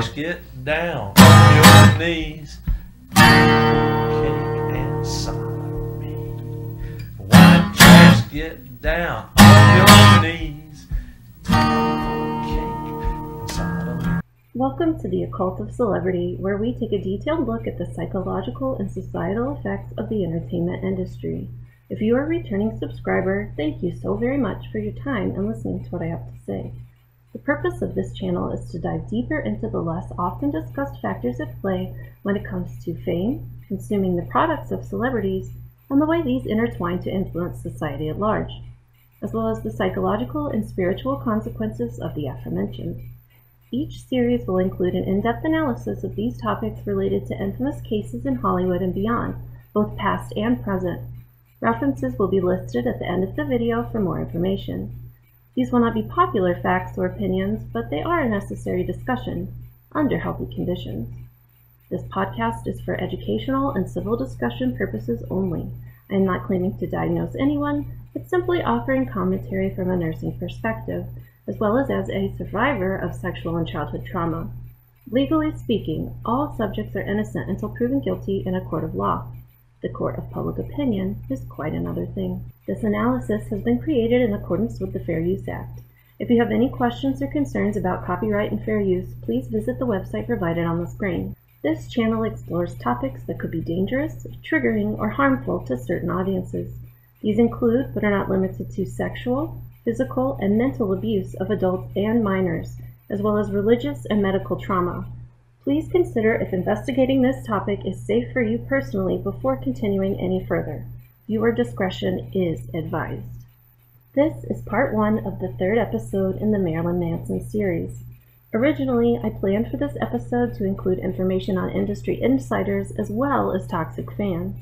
Just get down on your knees. Kick and sob me. Why just get down on your knees? Kick and sob me. Welcome to the Occult of Celebrity, where we take a detailed look at the psychological and societal effects of the entertainment industry. If you are a returning subscriber, thank you so very much for your time and listening to what I have to say. The purpose of this channel is to dive deeper into the less often discussed factors at play when it comes to fame, consuming the products of celebrities, and the way these intertwine to influence society at large, as well as the psychological and spiritual consequences of the aforementioned. Each series will include an in-depth analysis of these topics related to infamous cases in Hollywood and beyond, both past and present. References will be listed at the end of the video for more information. These will not be popular facts or opinions, but they are a necessary discussion under healthy conditions. This podcast is for educational and civil discussion purposes only. I am not claiming to diagnose anyone, but simply offering commentary from a nursing perspective, as well as a survivor of sexual and childhood trauma. Legally speaking, all subjects are innocent until proven guilty in a court of law. The court of public opinion is quite another thing. This analysis has been created in accordance with the Fair Use Act. If you have any questions or concerns about copyright and fair use, please visit the website provided on the screen. This channel explores topics that could be dangerous, triggering, or harmful to certain audiences. These include, but are not limited to, sexual, physical, and mental abuse of adults and minors, as well as religious and medical trauma. Please consider if investigating this topic is safe for you personally before continuing any further. Viewer discretion is advised. This is part one of the third episode in the Marilyn Manson series. Originally, I planned for this episode to include information on industry insiders as well as toxic fans.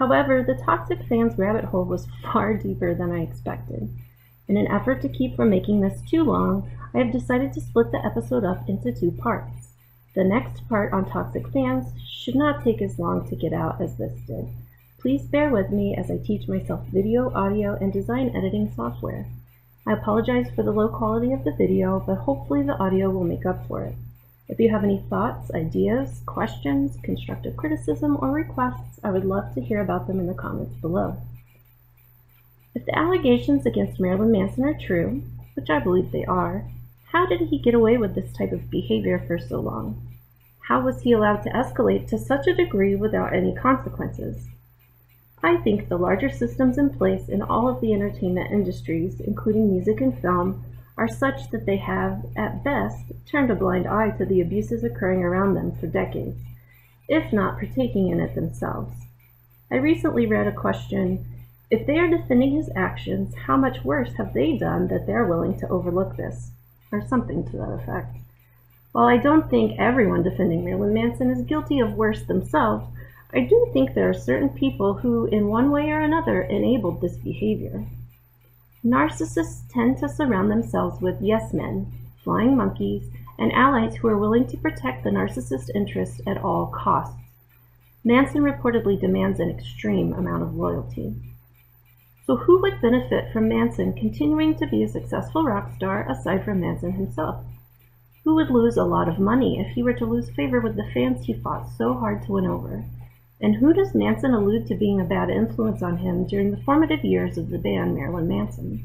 However, the toxic fans rabbit hole was far deeper than I expected. In an effort to keep from making this too long, I have decided to split the episode up into two parts. The next part on toxic fans should not take as long to get out as this did. Please bear with me as I teach myself video, audio, and design editing software. I apologize for the low quality of the video, but hopefully the audio will make up for it. If you have any thoughts, ideas, questions, constructive criticism, or requests, I would love to hear about them in the comments below. If the allegations against Marilyn Manson are true, which I believe they are, how did he get away with this type of behavior for so long? How was he allowed to escalate to such a degree without any consequences? I think the larger systems in place in all of the entertainment industries, including music and film, are such that they have, at best, turned a blind eye to the abuses occurring around them for decades, if not partaking in it themselves. I recently read a question, if they are defending his actions, how much worse have they done that they are willing to overlook this? Or something to that effect. While I don't think everyone defending Marilyn Manson is guilty of worse themselves, I do think there are certain people who, in one way or another, enabled this behavior. Narcissists tend to surround themselves with yes men, flying monkeys, and allies who are willing to protect the narcissist interest at all costs. Manson reportedly demands an extreme amount of loyalty. So who would benefit from Manson continuing to be a successful rock star aside from Manson himself? Who would lose a lot of money if he were to lose favor with the fans he fought so hard to win over? And who does Manson allude to being a bad influence on him during the formative years of the band Marilyn Manson?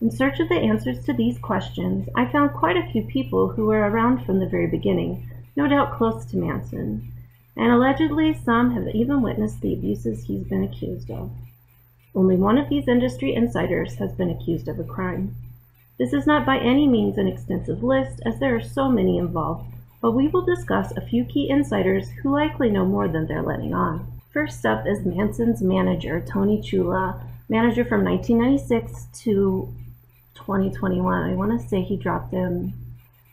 In search of the answers to these questions, I found quite a few people who were around from the very beginning, no doubt close to Manson, and allegedly some have even witnessed the abuses he's been accused of. Only one of these industry insiders has been accused of a crime. This is not by any means an extensive list, as there are so many involved, but we will discuss a few key insiders who likely know more than they're letting on. First up is Manson's manager, Tony Ciulla, manager from 1996 to 2021. I want to say he dropped him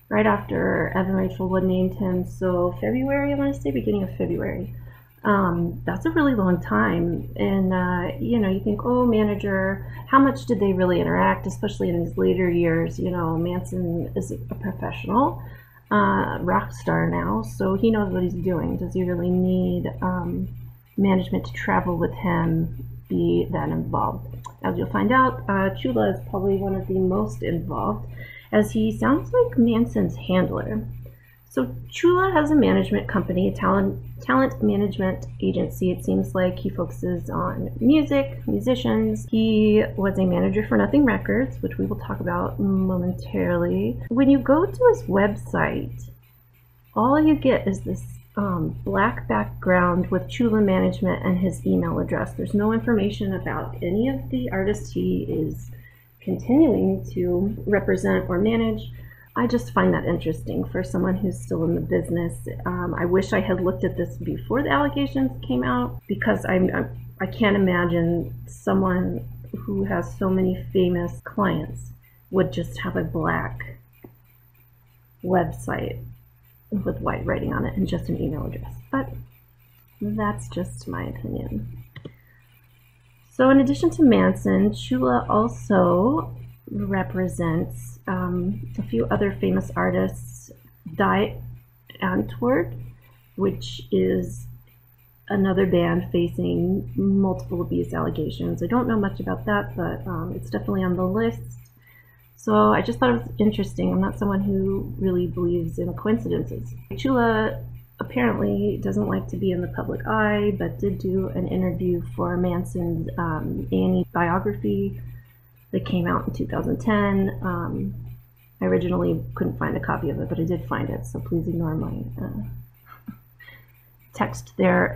right after Evan Rachel Wood named him, so February, I want to say beginning of February. That's a really long time, and you know, you think, oh, manager, how much did they really interact, especially in these later years? You know, Manson is a professional rock star now, so he knows what he's doing. Does he really need management to travel with him, be that involved? As you'll find out, Ciulla is probably one of the most involved, as he sounds like Manson's handler. So Ciulla has a management company, talent management agency. It seems like he focuses on music, musicians. He was a manager for Nothing Records, which we will talk about momentarily. When you go to his website, all you get is this black background with Ciulla Management and his email address. There's no information about any of the artists he is continuing to represent or manage. I just find that interesting for someone who's still in the business. I wish I had looked at this before the allegations came out, because I can't imagine someone who has so many famous clients would just have a black website with white writing on it and just an email address. But that's just my opinion. So in addition to Manson, Ciulla also represents a few other famous artists. Die Antwoord, which is another band facing multiple abuse allegations. I don't know much about that, but it's definitely on the list. So I just thought it was interesting. I'm not someone who really believes in coincidences. Ciulla apparently doesn't like to be in the public eye, but did do an interview for Manson's A&E biography that came out in 2010. I originally couldn't find a copy of it, but I did find it, so please ignore my text there.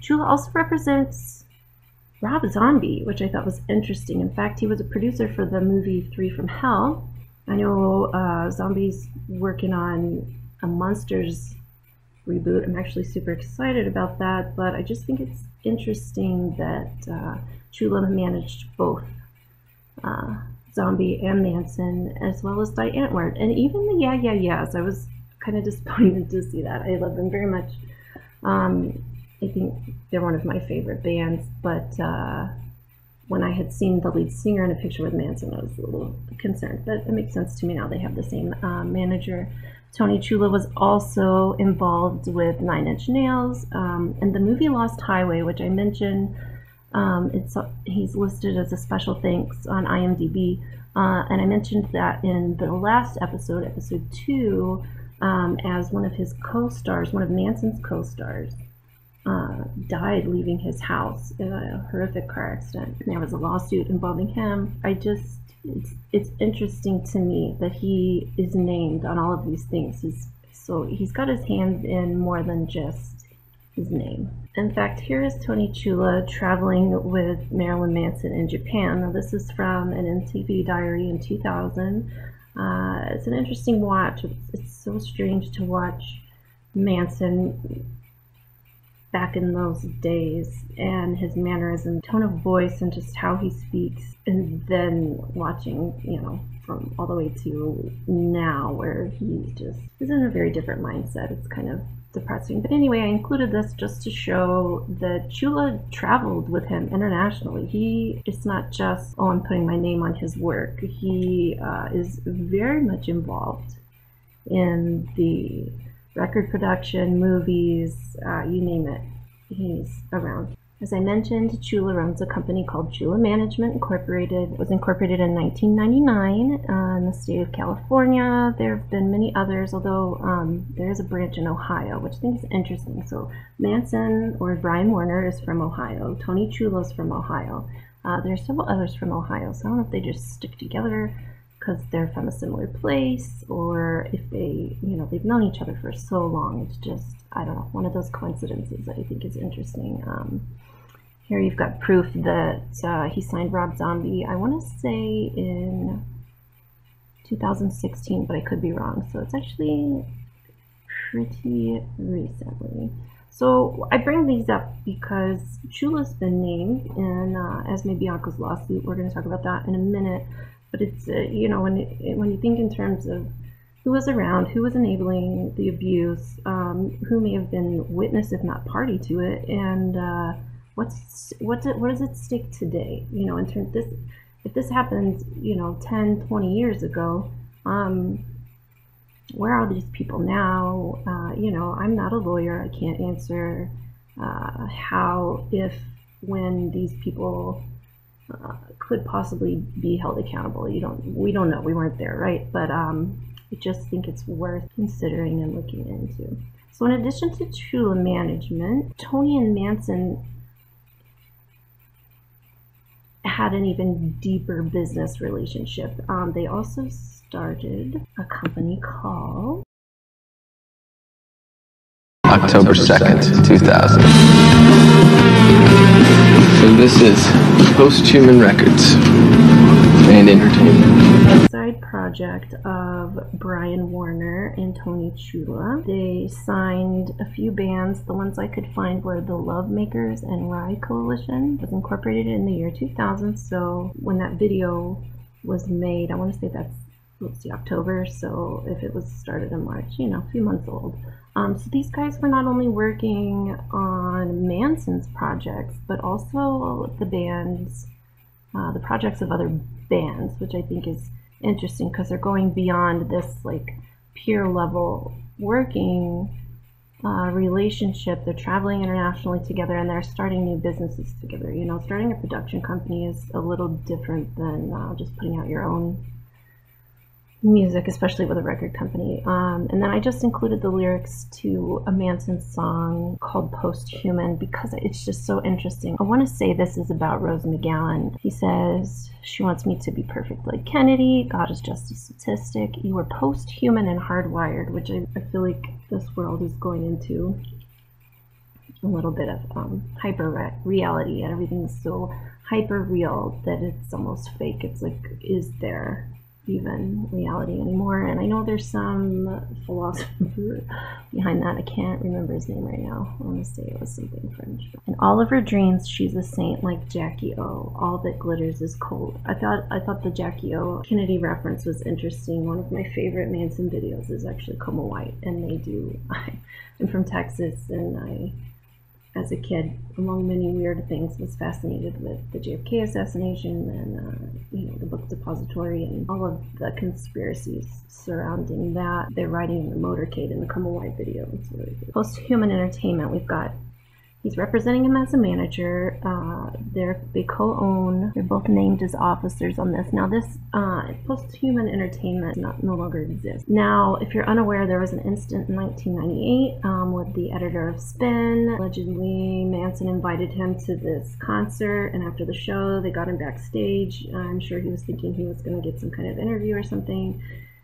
Ciulla also represents Rob Zombie, which I thought was interesting. In fact, he was a producer for the movie 3 from Hell. I know Zombie's working on a Monsters reboot. I'm actually super excited about that, but I just think it's interesting that Ciulla managed both Zombie and Manson, as well as Die Antwoord, and even the Yeah Yeah Yeahs. I was kind of disappointed to see that. I love them very much. I think they're one of my favorite bands, but when I had seen the lead singer in a picture with Manson, I was a little concerned, but it makes sense to me now. They have the same manager. Tony Ciulla was also involved with 9 Inch Nails, and the movie Lost Highway, which I mentioned. He's listed as a special thanks on IMDb, and I mentioned that in the last episode, episode 2, as one of his co-stars, one of Manson's co-stars, died leaving his house in a horrific car accident. There was a lawsuit involving him. It's interesting to me that he is named on all of these things. He's got his hands in more than just his name. In fact, here is Tony Ciulla traveling with Marilyn Manson in Japan. Now, this is from an MTV diary in 2000. It's an interesting watch. It's so strange to watch Manson back in those days and his mannerism, tone of voice, and just how he speaks, and then watching, from all the way to now, where he's in a very different mindset. It's kind of depressing. But anyway, I included this just to show that Ciulla traveled with him internationally. It's not just, oh, I'm putting my name on his work. He is very much involved in the record production, movies, you name it, he's around. As I mentioned, Ciulla runs a company called Ciulla Management Incorporated. It was incorporated in 1999 in the state of California. There have been many others, although there is a branch in Ohio, which I think is interesting. So Manson, or Brian Warner, is from Ohio. Tony Ciulla is from Ohio. There are several others from Ohio, so I don't know if they just stick together because they're from a similar place, or if they've known each other for so long. It's just, I don't know, one of those coincidences that I think is interesting. Here you've got proof that he signed Rob Zombie, I want to say in 2016, but I could be wrong. So it's actually pretty recently. So I bring these up because Ciulla's been named in Esme Bianco's lawsuit. We're going to talk about that in a minute. But it's, when you think in terms of who was around, who was enabling the abuse, who may have been witness if not party to it, and what does it stake today? In terms of this, if this happens, 10, 20 years ago, where are these people now? I'm not a lawyer. I can't answer how, if, when these people could possibly be held accountable. We don't know. We weren't there, right? But I just think it's worth considering and looking into. So in addition to Ciulla Management, Tony and Manson had an even deeper business relationship. They also started a company called October 2nd, 2000. So this is Post-Human Records and Entertainment. Side project of Brian Warner and Tony Ciulla. They signed a few bands. The ones I could find were the Lovemakers and Rye Coalition. It was incorporated in the year 2000, so when that video was made, I want to say that's, let's see, October, so if it was started in March, you know, a few months old. So these guys were not only working on Manson's projects, but also the bands, the projects of other bands, which I think is interesting because they're going beyond this like peer level working relationship. They're traveling internationally together and they're starting new businesses together. You know, starting a production company is a little different than just putting out your own music, especially with a record company. And then I just included the lyrics to a Manson song called Post-Human because it's just so interesting. I want to say this is about Rose McGowan. He says, "She wants me to be perfect like Kennedy. God is just a statistic. You were post-human and hardwired," which I feel like this world is going into a little bit of hyper-reality, and everything's so hyper-real that it's almost fake. It's like, is there even reality anymore? And I know there's some philosopher behind that. I can't remember his name right now. I want to say it was something French. In all of her dreams, she's a saint like Jackie O. All that glitters is cold. I thought the Jackie O Kennedy reference was interesting. One of my favorite Manson videos is actually Coma White, and they do. I'm from Texas, and I, as a kid, among many weird things, was fascinated with the JFK assassination and you know, the book Depository and all of the conspiracies surrounding that. They're riding in the motorcade in the Coma White video. It's really good. Post-Human Entertainment, we've got, he's representing him as a manager. They co-own. They're both named as officers on this. Now this Post-Human Entertainment no longer exists. Now, if you're unaware, there was an incident in 1998 with the editor of Spin. Allegedly, Manson invited him to this concert, and after the show, they got him backstage. I'm sure he was thinking he was going to get some kind of interview or something.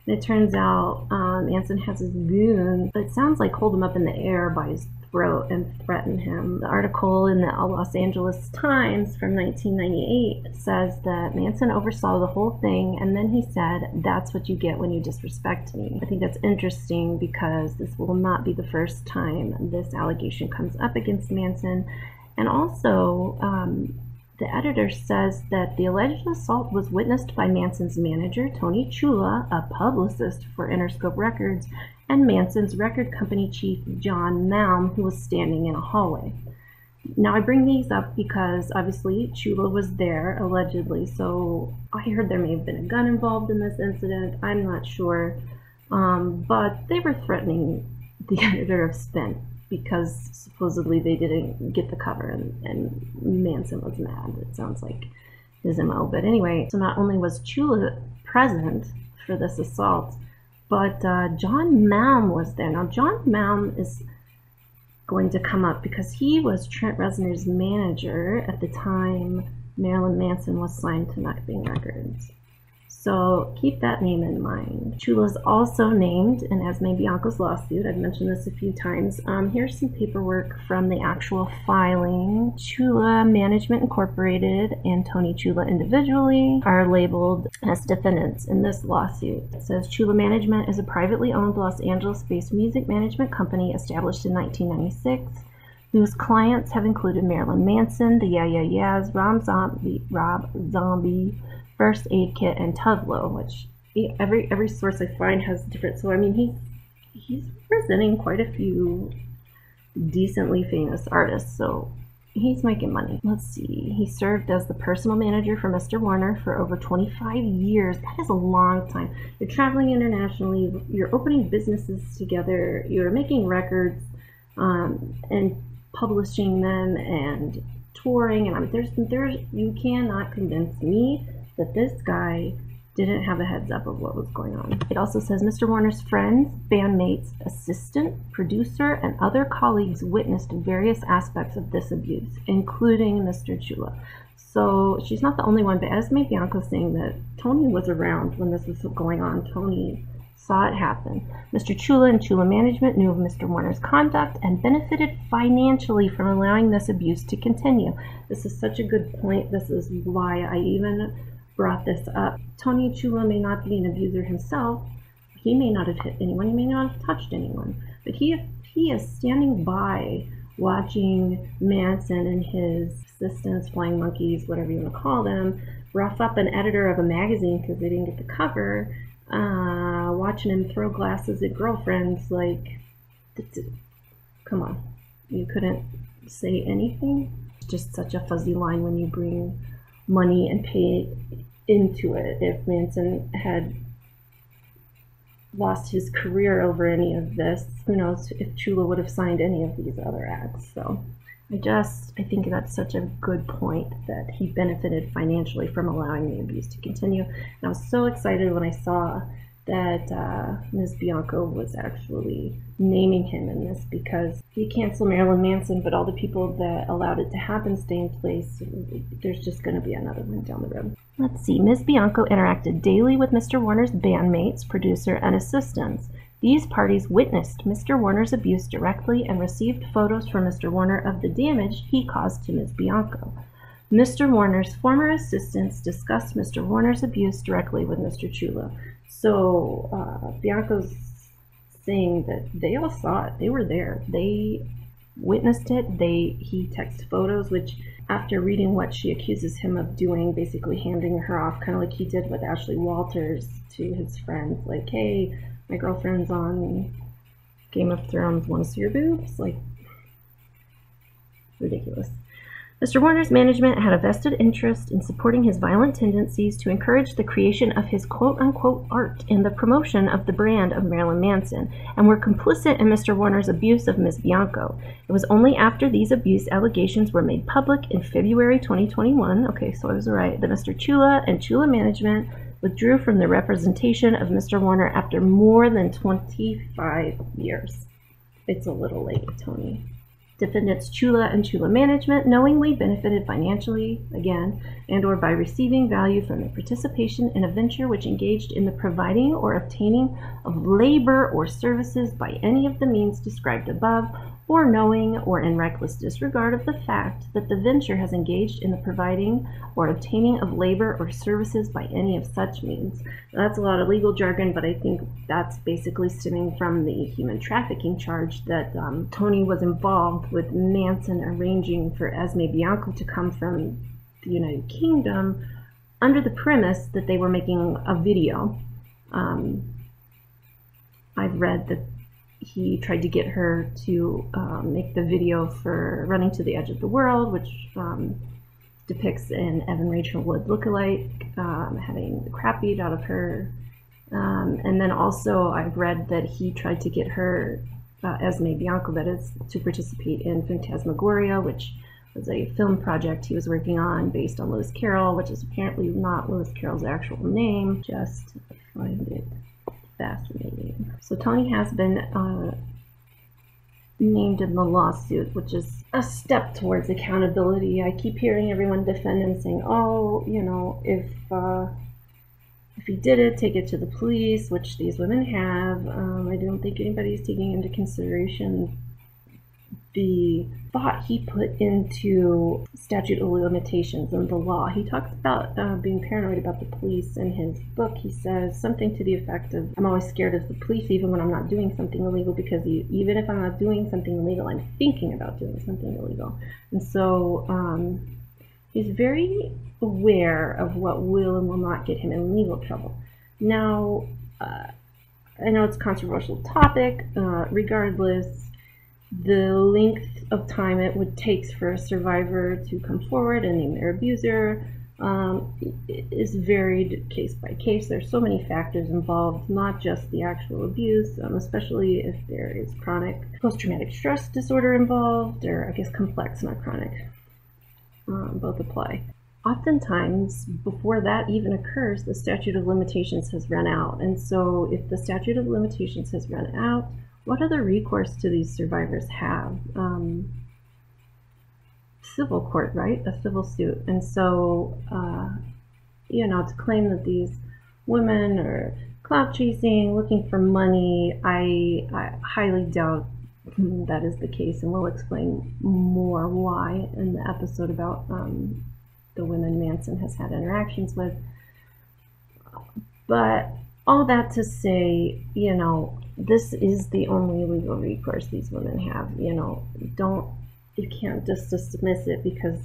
And it turns out Manson has his goon. It sounds like hold him up in the air by his throat and threaten him. The article in the Los Angeles Times from 1998 says that Manson oversaw the whole thing, and then he said, "That's what you get when you disrespect me." I think that's interesting because this will not be the first time this allegation comes up against Manson. And also, the editor says that the alleged assault was witnessed by Manson's manager, Tony Ciulla, a publicist for Interscope Records, and Manson's record company chief, John Malm, who was standing in a hallway. Now, I bring these up because, obviously, Ciulla was there, allegedly, so I heard there may have been a gun involved in this incident. I'm not sure, but they were threatening the editor of Spin because supposedly they didn't get the cover, and Manson was mad. It sounds like his MO. But anyway, so not only was Ciulla present for this assault, but John Malm was there. Now, John Malm is going to come up because he was Trent Reznor's manager at the time Marilyn Manson was signed to Nothing Records. So keep that name in mind. Ciulla is also named in Esme Bianco's lawsuit. I've mentioned this a few times. Here's some paperwork from the actual filing. Ciulla Management Incorporated and Tony Ciulla individually are labeled as defendants in this lawsuit. It says Ciulla Management is a privately owned Los Angeles-based music management company established in 1996. Whose clients have included Marilyn Manson, the Yeah Yeah Yeahs, Rob Zombie, First Aid Kit, and Tuvlo, which every source I find has different. So I mean, he's representing quite a few decently famous artists, so he's making money. Let's see. He served as the personal manager for Mr. Warner for over 25 years. That is a long time. You're traveling internationally. You're opening businesses together. You're making records and publishing them and touring, and I mean, you cannot convince me that this guy didn't have a heads up of what was going on. It also says Mr. Warner's friends, bandmates, assistant, producer, and other colleagues witnessed various aspects of this abuse, including Mr. Ciulla. So she's not the only one, but Esme Bianco saying that Tony was around when this was going on. Tony saw it happen. Mr. Ciulla and Ciulla Management knew of Mr. Warner's conduct and benefited financially from allowing this abuse to continue. This is such a good point. This is why I even brought this up. Tony Ciulla may not be an abuser himself. He may not have hit anyone. He may not have touched anyone. But he is standing by watching Manson and his assistants, flying monkeys, whatever you want to call them, rough up an editor of a magazine because they didn't get the cover, watching him throw glasses at girlfriends. Like, come on. You couldn't say anything? It's just such a fuzzy line when you bring money and pay into it. If Manson had lost his career over any of this, who knows if Ciulla would have signed any of these other acts. So I think that's such a good point, that he benefited financially from allowing the abuse to continue. And I was so excited when I saw that Ms. Bianco was actually naming him in this, because you cancel Marilyn Manson, but all the people that allowed it to happen stay in place. There's just going to be another one down the road. Let's see. Ms. Bianco interacted daily with Mr. Warner's bandmates, producer, and assistants. These parties witnessed Mr. Warner's abuse directly and received photos from Mr. Warner of the damage he caused to Ms. Bianco. Mr. Warner's former assistants discussed Mr. Warner's abuse directly with Mr. Ciulla. So Bianco's saying that they all saw it. They were there. They witnessed it. He texted photos, which, after reading what she accuses him of doing, basically handing her off, kind of like he did with Ashley Walters to his friends, like, hey, my girlfriend's on Game of Thrones, want to see your boobs? Like, ridiculous. Mr. Warner's management had a vested interest in supporting his violent tendencies to encourage the creation of his quote-unquote art and the promotion of the brand of Marilyn Manson, and were complicit in Mr. Warner's abuse of Ms. Bianco. It was only after these abuse allegations were made public in February 2021, okay, so I was right, that Mr. Ciulla and Ciulla Management withdrew from the representation of Mr. Warner after more than 25 years. It's a little late, Tony. Defendants Ciulla and Ciulla Management knowingly benefited financially, again, and or by receiving value from their participation in a venture which engaged in the providing or obtaining of labor or services by any of the means described above, or knowing or in reckless disregard of the fact that the venture has engaged in the providing or obtaining of labor or services by any of such means. Now, that's a lot of legal jargon, but I think that's basically stemming from the human trafficking charge that Tony was involved with Manson arranging for Esme Bianco to come from the United Kingdom under the premise that they were making a video. I've read that he tried to get her to make the video for Running to the Edge of the World, which depicts an Evan Rachel Wood lookalike having the crap beat out of her. And then also I've read that he tried to get her, Esme Bianco that is, to participate in Phantasmagoria, which was a film project he was working on based on Lewis Carroll, which is apparently not Lewis Carroll's actual name. Just find it fascinating. So Tony has been named in the lawsuit, which is a step towards accountability. I keep hearing everyone defend him, saying, oh, you know, if he did it, take it to the police, which these women have. I don't think anybody's taking into consideration the thought he put into statute of limitations and the law. He talks about being paranoid about the police in his book. He says something to the effect of, I'm always scared of the police even when I'm not doing something illegal, because even if I'm not doing something illegal, I'm thinking about doing something illegal. And so he's very aware of what will and will not get him in legal trouble. Now, I know it's a controversial topic. Regardless, the length of time it would take for a survivor to come forward and name their abuser is varied case by case. There's so many factors involved, not just the actual abuse, especially if there is chronic post-traumatic stress disorder involved, or I guess complex, not chronic. Both apply. oftentimes before that even occurs, the statute of limitations has run out. And so if the statute of limitations has run out, what other recourse do these survivors have? Civil court, right? A civil suit. And so, you know, to claim that these women are clout chasing, looking for money, I highly doubt that is the case, and we'll explain more why in the episode about the women Manson has had interactions with. But all that to say, you know, this is the only legal recourse these women have. You know, you can't just dismiss it because,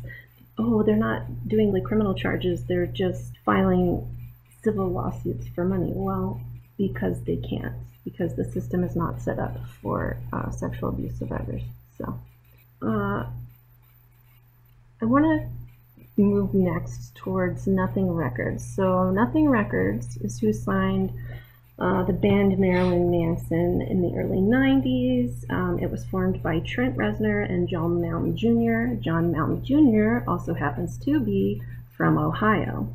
oh, they're not doing the criminal charges, they're just filing civil lawsuits for money. Well, because they can't, because the system is not set up for sexual abuse survivors. So I want to move next towards Nothing Records. So Nothing Records is who signed the band Marilyn Manson in the early 90s. It was formed by Trent Reznor and John Malm Jr. John Malm Jr. also happens to be from Ohio.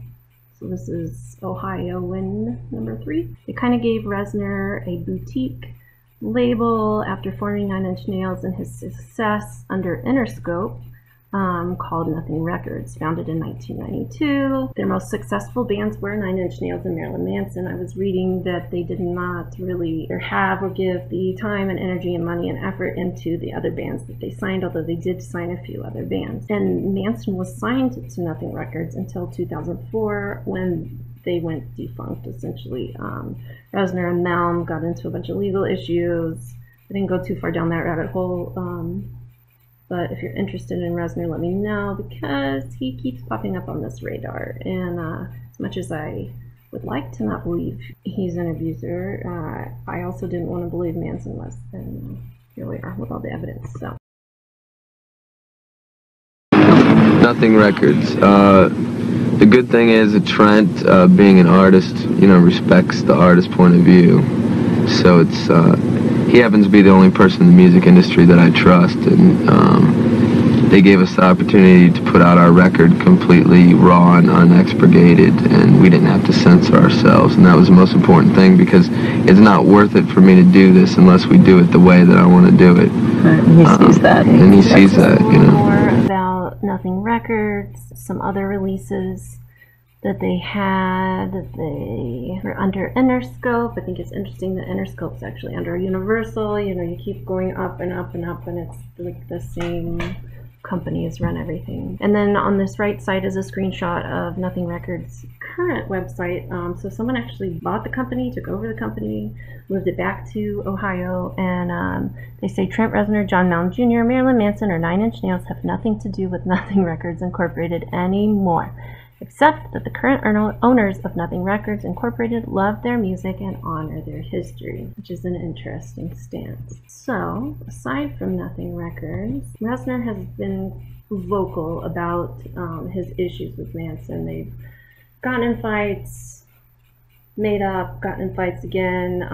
So this is Ohioan number 3. It kind of gave Reznor a boutique label after forming Nine Inch Nails and his success under Interscope, called Nothing Records, founded in 1992. Their most successful bands were Nine Inch Nails and Marilyn Manson. I was reading that they did not really give the time and energy and money and effort into the other bands that they signed, although they did sign a few other bands. And Manson was signed to Nothing Records until 2004 when they went defunct, essentially. Reznor and Malm got into a bunch of legal issues. I didn't go too far down that rabbit hole. But if you're interested in Reznor, let me know, because he keeps popping up on this radar. And as much as I would like to not believe he's an abuser, I also didn't want to believe Manson was. And here we are with all the evidence. So Nothing Records. The good thing is Trent, being an artist, you know, respects the artist's point of view. So it's he happens to be the only person in the music industry that I trust, and they gave us the opportunity to put out our record completely raw and unexpurgated, and we didn't have to censor ourselves, and that was the most important thing, because it's not worth it for me to do this unless we do it the way that I want to do it. Right, and he sees that. And he sees that, you know. More about Nothing Records, some other releases that they had, that they were under Interscope. I think it's interesting that Interscope's actually under Universal. You know, you keep going up and up and up, and it's like the same companies run everything. And then on this right side is a screenshot of Nothing Records' current website. So someone actually bought the company, took over the company, moved it back to Ohio, and they say Trent Reznor, John Malm Jr., Marilyn Manson, or Nine Inch Nails have nothing to do with Nothing Records Incorporated anymore, except that the current owners of Nothing Records Incorporated love their music and honor their history, which is an interesting stance. So, aside from Nothing Records, Reznor has been vocal about his issues with Manson. They've gotten in fights, made up, gotten in fights again,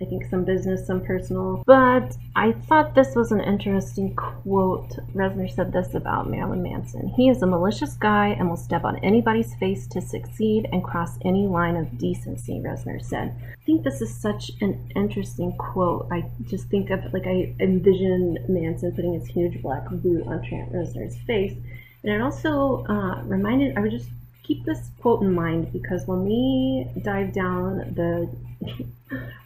I think some business, some personal. But I thought this was an interesting quote. Reznor said this about Marilyn Manson: "He is a malicious guy and will step on anybody's face to succeed and cross any line of decency," Reznor said. I think this is such an interesting quote. I just think of it, like, I envision Manson putting his huge black boot on Trent Reznor's face. And it also reminded, I would just keep this quote in mind, because when we dive down the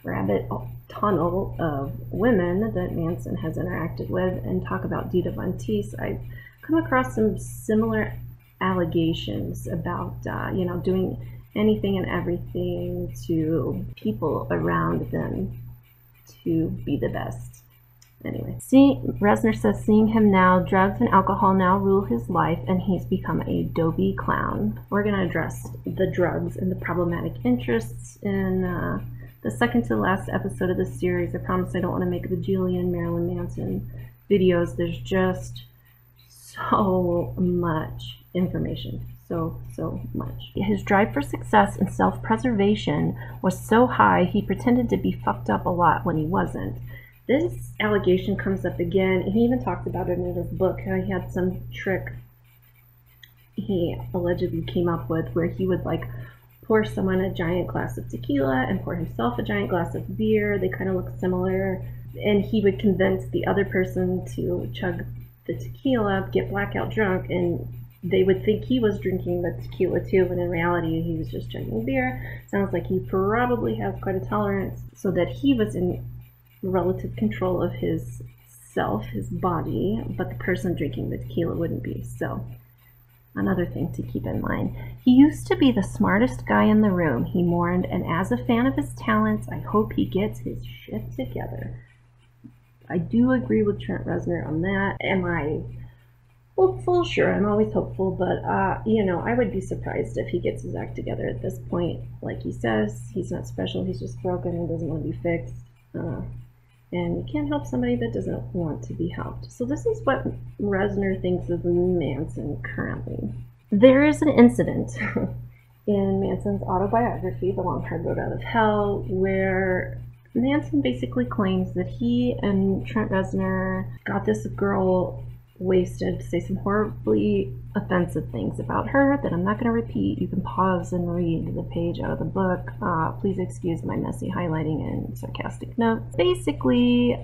rabbit tunnel of women that Manson has interacted with and talk about Dita Von Teese, I've come across some similar allegations about, you know, doing anything and everything to people around them to be the best. Anyway, Reznor says, "Seeing him now, drugs and alcohol now rule his life, and he's become a dopey clown." We're going to address the drugs and the problematic interests in the second to last episode of this series. I promise I don't want to make a bajillion Marilyn Manson videos. There's just so much information. So much. His drive for success and self-preservation was so high, he pretended to be fucked up a lot when he wasn't. This allegation comes up again. He even talked about it in his book, how he had some trick he allegedly came up with, where he would like pour someone a giant glass of tequila and pour himself a giant glass of beer. They kind of look similar. And he would convince the other person to chug the tequila, get blackout drunk, and they would think he was drinking the tequila too, when in reality he was just chugging beer. Sounds like he probably has quite a tolerance, so that he was in relative control of his self, his body, but the person drinking the tequila wouldn't be. So another thing to keep in mind. He used to be the smartest guy in the room, he mourned, and as a fan of his talents, I hope he gets his shit together. I do agree with Trent Reznor on that. Am I hopeful? Sure, I'm always hopeful, but, you know, I would be surprised if he gets his act together at this point. Like he says, he's not special, he's just broken and doesn't want to be fixed. And you can't help somebody that doesn't want to be helped. So this is what Reznor thinks of Manson currently. There is an incident in Manson's autobiography, The Long Hard Road Out of Hell, where Manson basically claims that he and Trent Reznor got this girl wasted to say some horribly offensive things about her that I'm not going to repeat. You can pause and read the page out of the book. Please excuse my messy highlighting and sarcastic notes. Basically,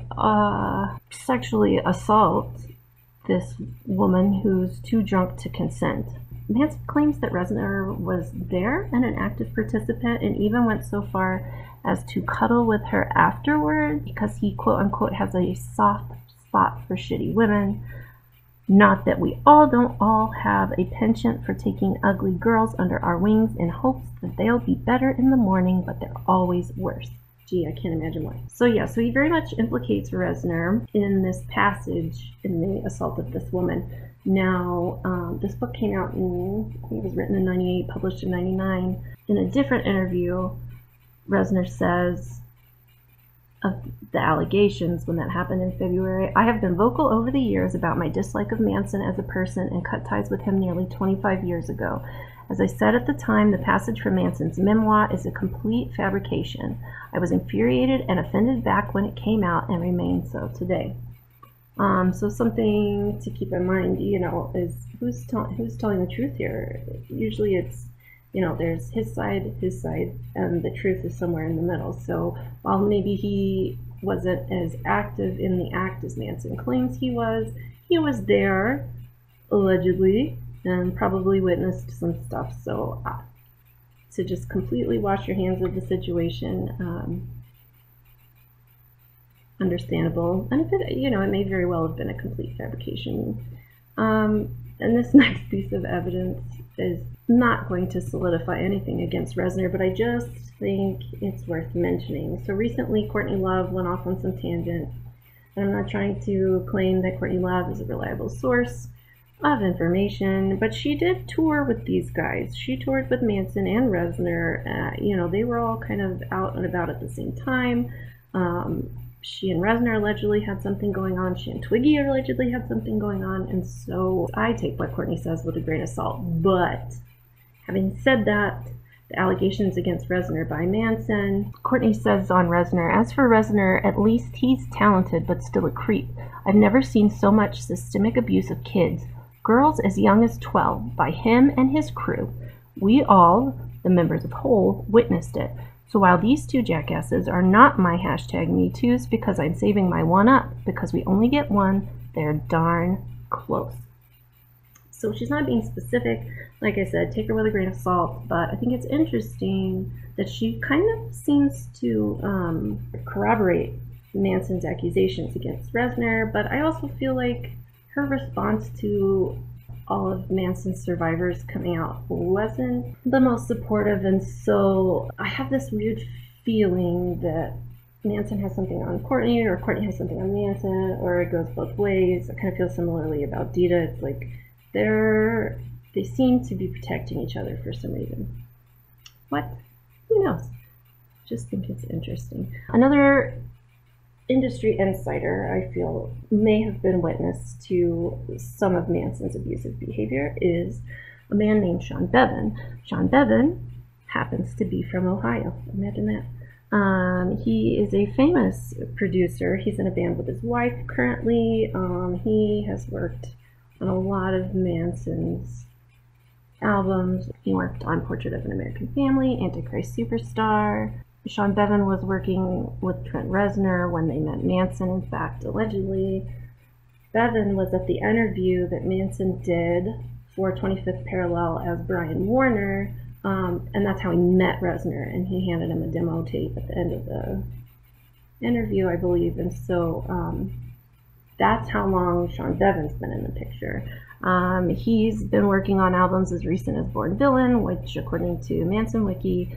sexually assault this woman who's too drunk to consent. Manson claims that Reznor was there and an active participant, and even went so far as to cuddle with her afterward because he quote-unquote has a soft spot for shitty women. Not that we all don't all have a penchant for taking ugly girls under our wings in hopes that they'll be better in the morning, but they're always worse. Gee, I can't imagine why. So yeah, so he very much implicates Reznor in this passage in the assault of this woman. Now, this book came out in, I think it was written in 98, published in 99. In a different interview, Reznor says of the allegations when that happened in February, I have been vocal over the years about my dislike of Manson as a person and cut ties with him nearly 25 years ago. As I said at the time, the passage from Manson's memoir is a complete fabrication. I was infuriated and offended back when it came out and remain so today. So something to keep in mind, you know, is who's telling the truth here? Usually it's, you know, there's his side, and the truth is somewhere in the middle. So while maybe he wasn't as active in the act as Manson claims he was there, allegedly, and probably witnessed some stuff. So to just completely wash your hands of the situation, understandable. And if it, you know, it may very well have been a complete fabrication. And this next piece of evidence is not going to solidify anything against Reznor, but I just think it's worth mentioning. So recently, Courtney Love went off on some tangent, and I'm not trying to claim that Courtney Love is a reliable source of information, but she did tour with these guys. She toured with Manson and Reznor. You know, they were all kind of out and about at the same time. She and Reznor allegedly had something going on. She and Twiggy allegedly had something going on. And so I take what Courtney says with a grain of salt. But having said that, the allegations against Reznor by Manson, Courtney says on Reznor, as for Reznor, at least he's talented but still a creep. I've never seen so much systemic abuse of kids, girls as young as 12, by him and his crew. We all, the members of Hole, witnessed it. So while these two jackasses are not my #MeToos because I'm saving my one up, because we only get one, they're darn close. So she's not being specific. Like I said, take her with a grain of salt, but I think it's interesting that she kind of seems to corroborate Manson's accusations against Reznor, but I also feel like her response to all of Manson's survivors coming out wasn't the most supportive, and so I have this weird feeling that Manson has something on Courtney, or Courtney has something on Manson, or it goes both ways. I kind of feel similarly about Dita. It's like they seem to be protecting each other for some reason. What? Who knows? Just think it's interesting. Another industry insider, I feel, may have been witness to some of Manson's abusive behavior is a man named Sean Beavan. Sean Beavan happens to be from Ohio. Imagine that. He is a famous producer. He's in a band with his wife currently. He has worked on a lot of Manson's albums. He worked on Portrait of an American Family, Antichrist Superstar. Sean Beavan was working with Trent Reznor when they met Manson. In fact, allegedly, Beavan was at the interview that Manson did for 25th Parallel as Brian Warner, and that's how he met Reznor, and he handed him a demo tape at the end of the interview, I believe, and so that's how long Sean Beavan's been in the picture. He's been working on albums as recent as Born Villain, which, according to Manson Wiki,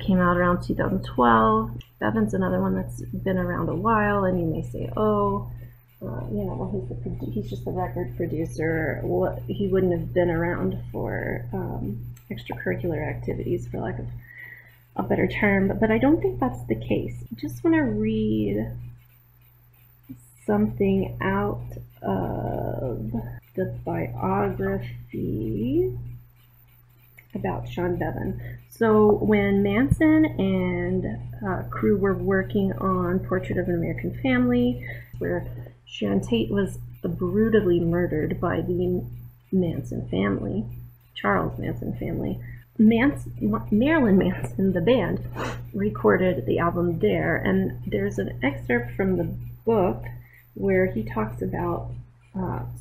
came out around 2012. Beavan's another one that's been around a while, and you may say, oh, you know, well, he's just the record producer. What, he wouldn't have been around for extracurricular activities, for lack of a better term, but I don't think that's the case. I just want to read something out of the biography about Sean Beavan. So when Manson and crew were working on Portrait of an American Family, where Sharon Tate was brutally murdered by the Manson family, Charles Manson family, Marilyn Manson, the band, recorded the album there, and there's an excerpt from the book where he talks about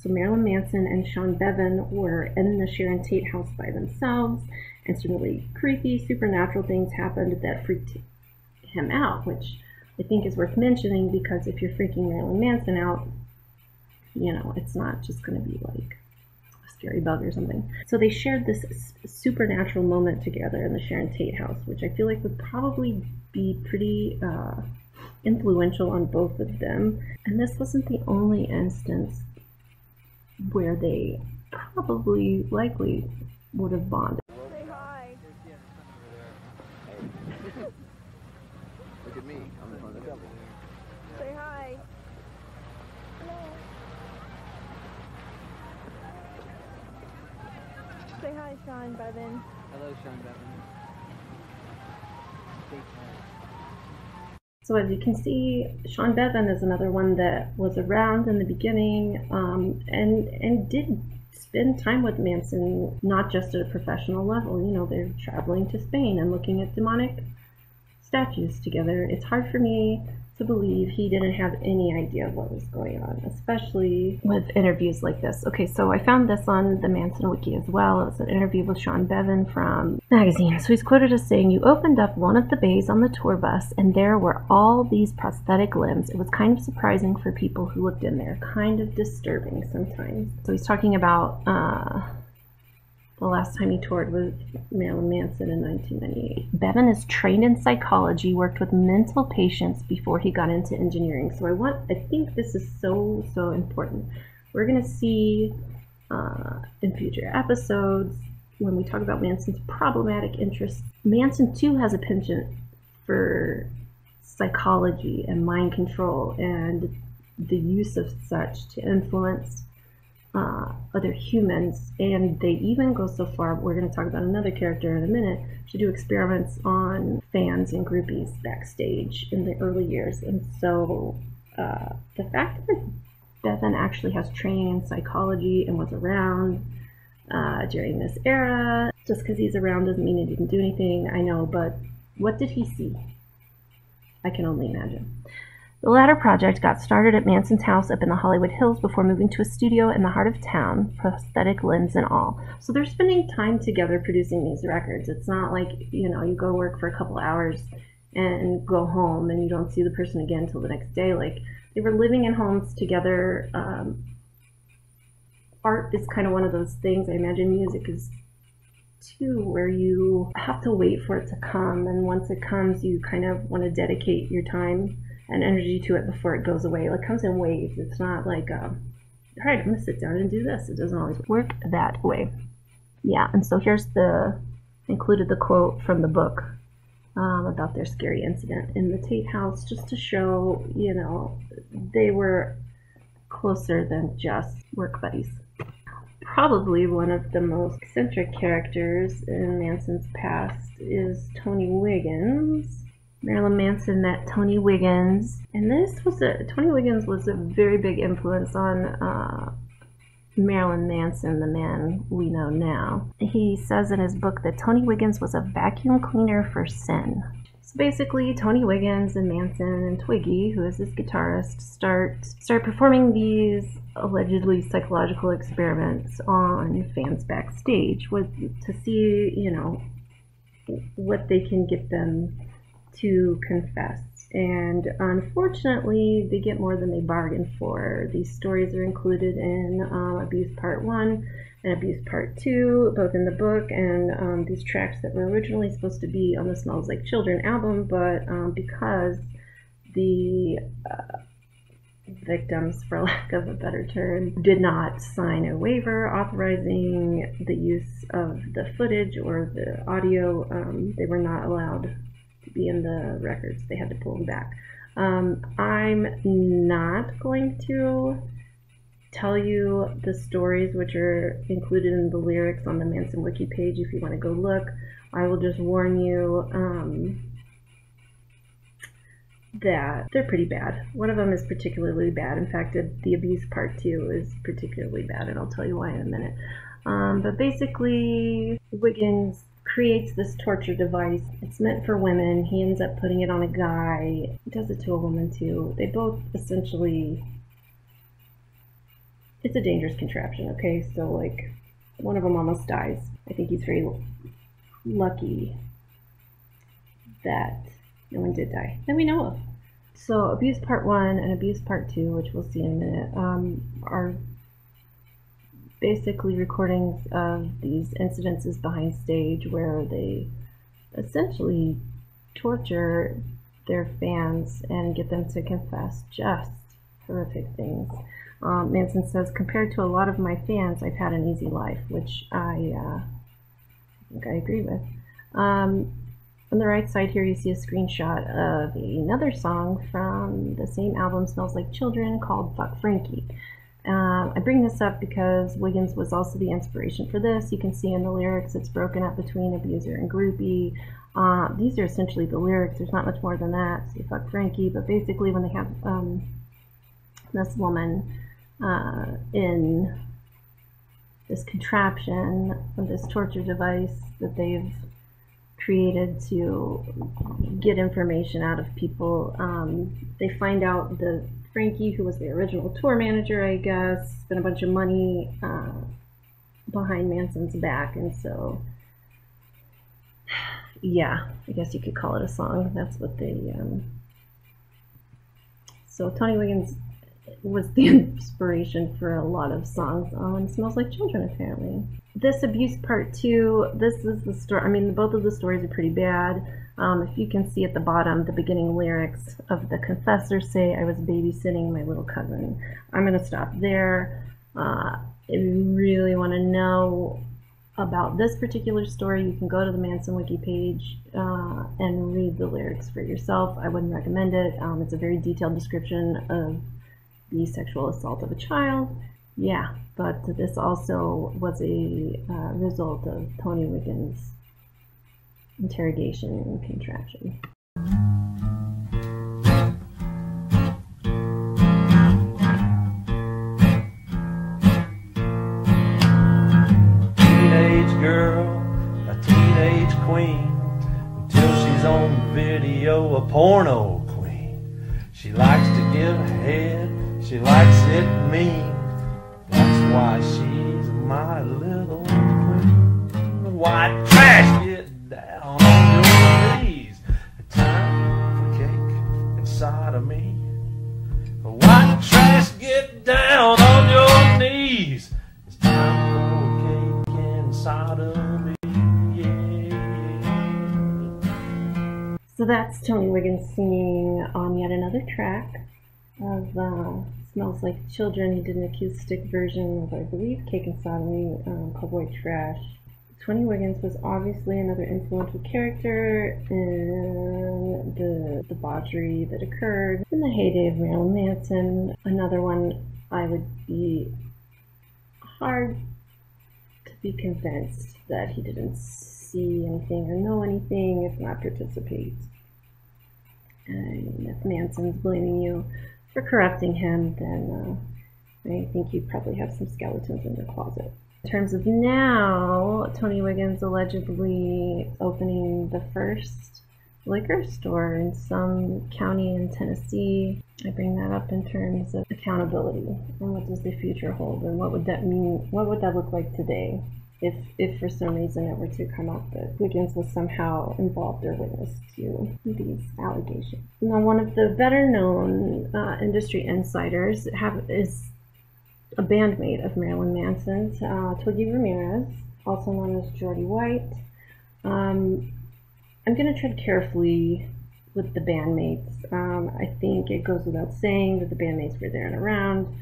so Marilyn Manson and Sean Beavan were in the Sharon Tate house by themselves, and some really creepy supernatural things happened that freaked him out, which I think is worth mentioning, because if you're freaking Marilyn Manson out, you know, it's not just going to be like a scary bug or something. So they shared this supernatural moment together in the Sharon Tate house, which I feel like would probably be pretty influential on both of them. And this wasn't the only instance where they probably, likely, would have bonded. Say hi. Look at me. I'm in front of the devil. Say hi. Hello. Say hi, Sean Beavan. Hello, Sean Beavan. So as you can see, Sean Beavan is another one that was around in the beginning, and did spend time with Manson, not just at a professional level. You know, they're traveling to Spain and looking at demonic statues together. It's hard for me to believe he didn't have any idea of what was going on, especially with interviews like this. Okay, so I found this on the Manson Wiki as well. It was an interview with Sean Beavan from magazine. So he's quoted as saying, "You opened up one of the bays on the tour bus, and there were all these prosthetic limbs. It was kind of surprising for people who looked in there, kind of disturbing sometimes." So he's talking about the last time he toured with Marilyn Manson in 1998. Beavan is trained in psychology, worked with mental patients before he got into engineering. So I think this is so important. We're going to see in future episodes, when we talk about Manson's problematic interests, Manson too has a penchant for psychology and mind control and the use of such to influence other humans, and they even go so far, we're going to talk about another character in a minute, to do experiments on fans and groupies backstage in the early years. And so the fact that Beavan actually has training in psychology and was around during this era, just because he's around doesn't mean he didn't do anything, I know, but what did he see? I can only imagine. The latter project got started at Manson's house up in the Hollywood Hills before moving to a studio in the heart of town, prosthetic limbs and all. So they're spending time together producing these records. It's not like, you know, you go work for a couple hours and go home and you don't see the person again till the next day. Like, they were living in homes together. Art is kind of one of those things. I imagine music is too, where you have to wait for it to come, and once it comes, you kind of want to dedicate your time and energy to it before it goes away. It comes in waves. It's not like, all right, I'm gonna sit down and do this. It doesn't always work that way. Yeah, and so here's the, included the quote from the book about their scary incident in the Tate house, just to show, you know, they were closer than just work buddies. Probably one of the most eccentric characters in Manson's past is Tony Wiggins. Marilyn Manson met Tony Wiggins, and Tony Wiggins was a very big influence on Marilyn Manson, the man we know now. He says in his book that Tony Wiggins was a vacuum cleaner for sin. So basically, Tony Wiggins and Manson and Twiggy, who is his guitarist, start performing these allegedly psychological experiments on fans backstage to see, you know, what they can get them to confess. And unfortunately, they get more than they bargained for. These stories are included in Abuse Part 1 and Abuse Part 2, both in the book and these tracks that were originally supposed to be on the Smells Like Children album, but because the victims, for lack of a better term, did not sign a waiver authorizing the use of the footage or the audio, they were not allowed be in the records. They had to pull them back. I'm not going to tell you the stories which are included in the lyrics on the Manson Wiki page if you want to go look. I will just warn you that they're pretty bad. One of them is particularly bad. In fact, the Abuse Part 2 is particularly bad, and I'll tell you why in a minute. But basically, Wiggins creates this torture device. It's meant for women. He ends up putting it on a guy. He does it to a woman too. They both essentially, it's a dangerous contraption, okay? So like one of them almost dies. I think he's very lucky that no one did die that we know of. So Abuse Part 1 and Abuse Part 2, which we'll see in a minute, are basically recordings of these incidences behind stage where they essentially torture their fans and get them to confess just horrific things. Manson says, compared to a lot of my fans, I've had an easy life, which I think I agree with. On the right side here, you see a screenshot of another song from the same album, Smells Like Children, called Fuck Frankie. I bring this up because Wiggins was also the inspiration for this. You can see in the lyrics it's broken up between abuser and groupie. These are essentially the lyrics. There's not much more than that. So fuck Frankie. But basically when they have this woman in this contraption, this torture device that they've created to get information out of people, they find out the Frankie, who was the original tour manager, I guess, spent a bunch of money behind Manson's back, and so, yeah, I guess you could call it a song. That's what they, so Tony Wiggins was the inspiration for a lot of songs on Smells Like Children, apparently. This Abuse Part 2, this is the story, I mean, both of the stories are pretty bad. If you can see at the bottom, the beginning lyrics of the confessors say, I was babysitting my little cousin. I'm going to stop there. If you really want to know about this particular story, you can go to the Manson Wiki page and read the lyrics for yourself. I wouldn't recommend it. It's a very detailed description of the sexual assault of a child. Yeah, but this also was a result of Tony Wiggins' interrogation and contraption. Teenage girl, a teenage queen, until she's on video, a porno queen. She likes to give head, she likes it mean. That's why she's my little queen. White trash, get down on your knees. Time for cake inside of me. White trash, get down on your knees. It's time for cake inside of me. Yeah. So that's Tony Wiggins singing on yet another track of Smells Like Children. He did an acoustic version of, I believe, Cake and Sodomy, called White Trash. Tony Wiggins was obviously another influential character in the debauchery that occurred in the heyday of Marilyn Manson. Another one I would be hard to be convinced that he didn't see anything or know anything, if not participate. And if Manson's blaming you for corrupting him, then I think you probably have some skeletons in your closet. In terms of now, Tony Wiggins allegedly opening the first liquor store in some county in Tennessee. I bring that up in terms of accountability and what does the future hold and what would that mean, what would that look like today if for some reason it were to come up that Wiggins was somehow involved or witness to these allegations. Now, one of the better known industry insiders is a bandmate of Marilyn Manson's, Twiggy Ramirez, also known as Jeordie White. I'm going to tread carefully with the bandmates. I think it goes without saying that the bandmates were there and around.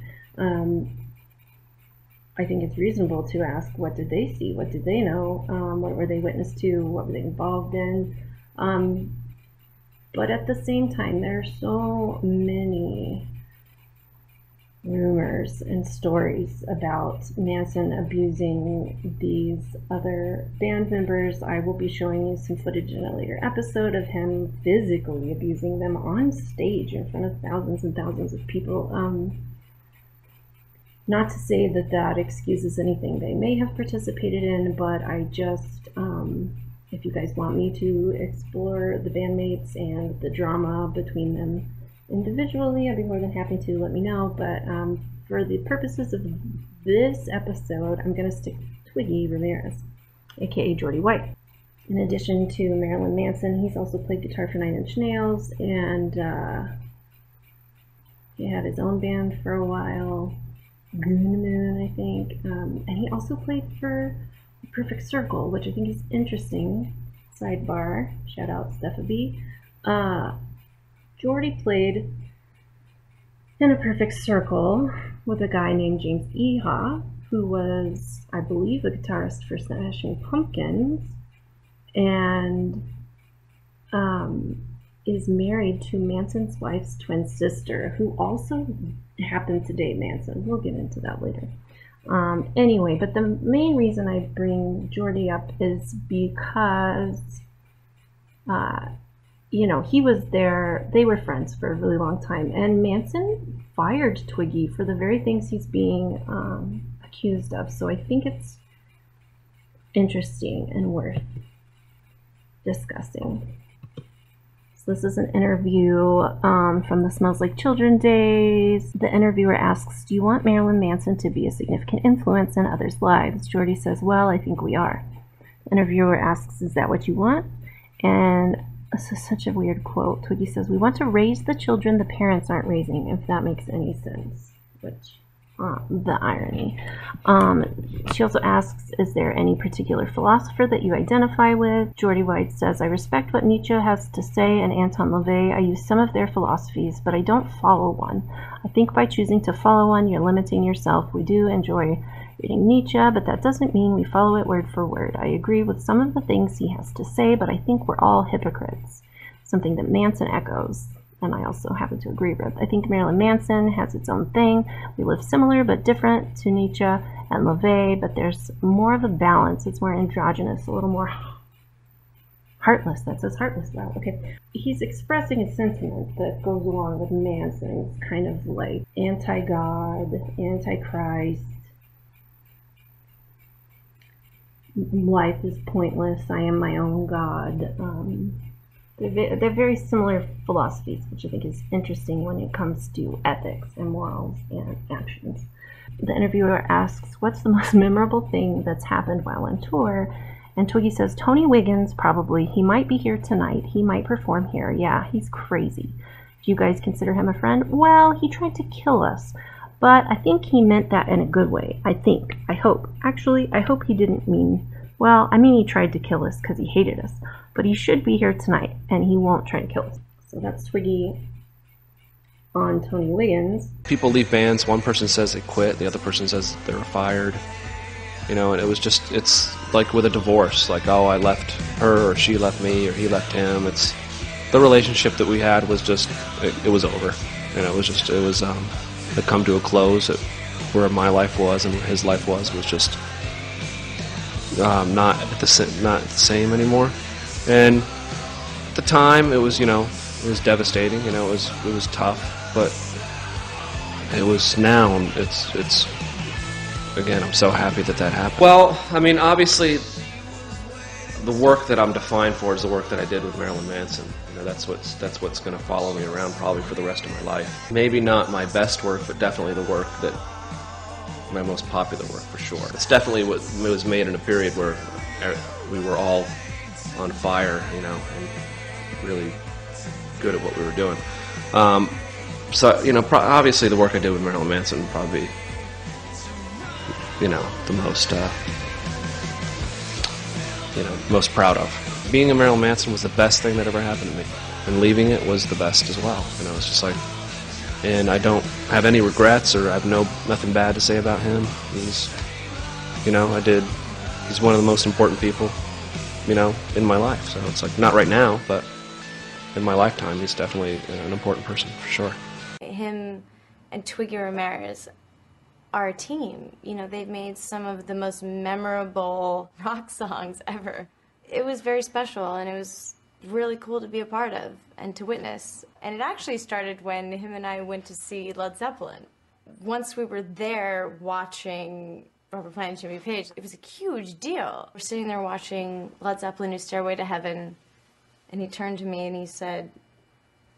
I think it's reasonable to ask, what did they see? What did they know? What were they witness to? What were they involved in? But at the same time, there are so many rumors and stories about Manson abusing these other band members. I will be showing you some footage in a later episode of him physically abusing them on stage in front of thousands and thousands of people. Not to say that that excuses anything they may have participated in, but I just, if you guys want me to explore the bandmates and the drama between them individually, I'd be more than happy to. Let me know. But for the purposes of this episode, I'm going to stick with Twiggy Ramirez, aka Jeordie White. In addition to Marilyn Manson, he's also played guitar for Nine Inch Nails, and he had his own band for a while, Goon Moon, I think. And he also played for Perfect Circle, which I think is interesting. Sidebar, shout out Steffa B. Jeordie played in a Perfect Circle with a guy named James Iha, who was, I believe, a guitarist for Smashing Pumpkins, and is married to Manson's wife's twin sister, who also happened to date Manson. We'll get into that later. Anyway, but the main reason I bring Jeordie up is because you know, he was there, they were friends for a really long time, and Manson fired Twiggy for the very things he's being accused of. So I think it's interesting and worth discussing. So this is an interview from the Smells Like Children days. The interviewer asks, do you want Marilyn Manson to be a significant influence in others' lives? Jeordie says, well, I think we are. The interviewer asks, is that what you want? And this is such a weird quote. Twiggy says, we want to raise the children the parents aren't raising, if that makes any sense. Which, the irony. She also asks, is there any particular philosopher that you identify with? Jeordie White says, I respect what Nietzsche has to say and Anton LaVey. I use some of their philosophies, but I don't follow one. I think by choosing to follow one, you're limiting yourself. We do enjoy reading Nietzsche, but that doesn't mean we follow it word for word. I agree with some of the things he has to say, but I think we're all hypocrites, something that Manson echoes, and I also happen to agree with. I think Marilyn Manson has its own thing. We live similar but different to Nietzsche and LaVey, but there's more of a balance. It's more androgynous, a little more heartless. That says heartless now. Okay. He's expressing a sentiment that goes along with Manson's kind of like anti-God, anti-Christ, life is pointless, I am my own God. They're very similar philosophies, which I think is interesting when it comes to ethics and morals and actions. The interviewer asks, what's the most memorable thing that's happened while on tour? And Twiggy says, Tony Wiggins, probably. He might be here tonight. He might perform here. Yeah, he's crazy. Do you guys consider him a friend? Well, he tried to kill us. But I think he meant that in a good way. I think. I hope. Actually, I hope he didn't mean... Well, I mean he tried to kill us because he hated us. But he should be here tonight, and he won't try to kill us. So that's Twiggy on Tony Wiggins. People leave bands. One person says they quit. The other person says they were fired. You know, and it was just... It's like with a divorce. Like, oh, I left her, or she left me, or he left him. It's... The relationship that we had was just... It was over. And it was just... It was... To come to a close, where my life was and where his life was just not the same anymore. And at the time, it was, you know, it was devastating. You know, it was tough. But it was now, it's again, I'm so happy that that happened. Well, I mean, obviously, the work that I'm defined for is the work that I did with Marilyn Manson. You know, that's what's going to follow me around probably for the rest of my life. Maybe not my best work, but definitely the work that, my most popular work for sure. It's definitely what was made in a period where we were all on fire, you know, and really good at what we were doing. So, you know, obviously the work I did with Marilyn Manson would probably, you know, the most, you know, most proud of. Being a Marilyn Manson was the best thing that ever happened to me, and leaving it was the best as well. You know, it's just like, and I don't have any regrets, or I have nothing bad to say about him. He's, you know, he's one of the most important people, you know, in my life. So it's like, not right now, but in my lifetime, he's definitely an important person, for sure. Him and Twiggy Ramirez are a team. You know, they've made some of the most memorable rock songs ever. It was very special, and it was really cool to be a part of and to witness. And it actually started when him and I went to see Led Zeppelin. Once we were there watching Robert Plant and Jimmy Page, it was a huge deal. We're sitting there watching Led Zeppelin, New Stairway to Heaven, and he turned to me and he said,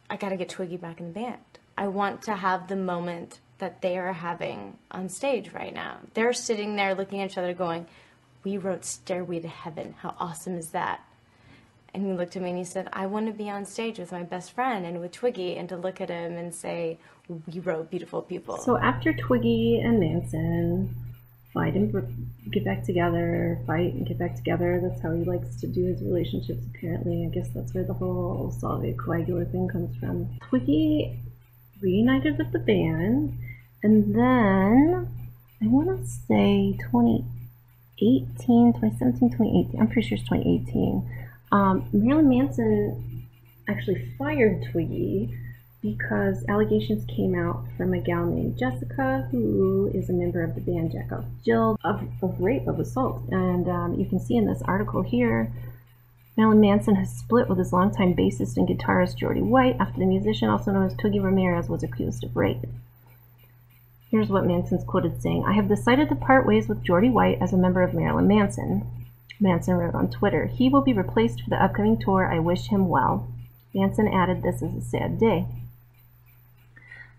I gotta get Twiggy back in the band. I want to have the moment that they are having on stage right now. They're sitting there looking at each other going, we wrote Stairway to Heaven, how awesome is that? And he looked at me and he said, I want to be on stage with my best friend and with Twiggy, and to look at him and say, we wrote Beautiful People. So after Twiggy and Manson fight and get back together, fight and get back together. That's how he likes to do his relationships, apparently. I guess that's where the whole solid coagular thing comes from. Twiggy reunited with the band, and then I want to say 2017, 2018, I'm pretty sure it's 2018. Marilyn Manson actually fired Twiggy because allegations came out from a gal named Jessica, who is a member of the band Jack Off Jill, of rape, of assault. And you can see in this article here, Marilyn Manson has split with his longtime bassist and guitarist Jeordie White after the musician, also known as Twiggy Ramirez, was accused of rape. Here's what Manson's quoted saying, I have decided to part ways with Jeordie White as a member of Marilyn Manson. Manson wrote on Twitter, he will be replaced for the upcoming tour. I wish him well. Manson added, this is a sad day.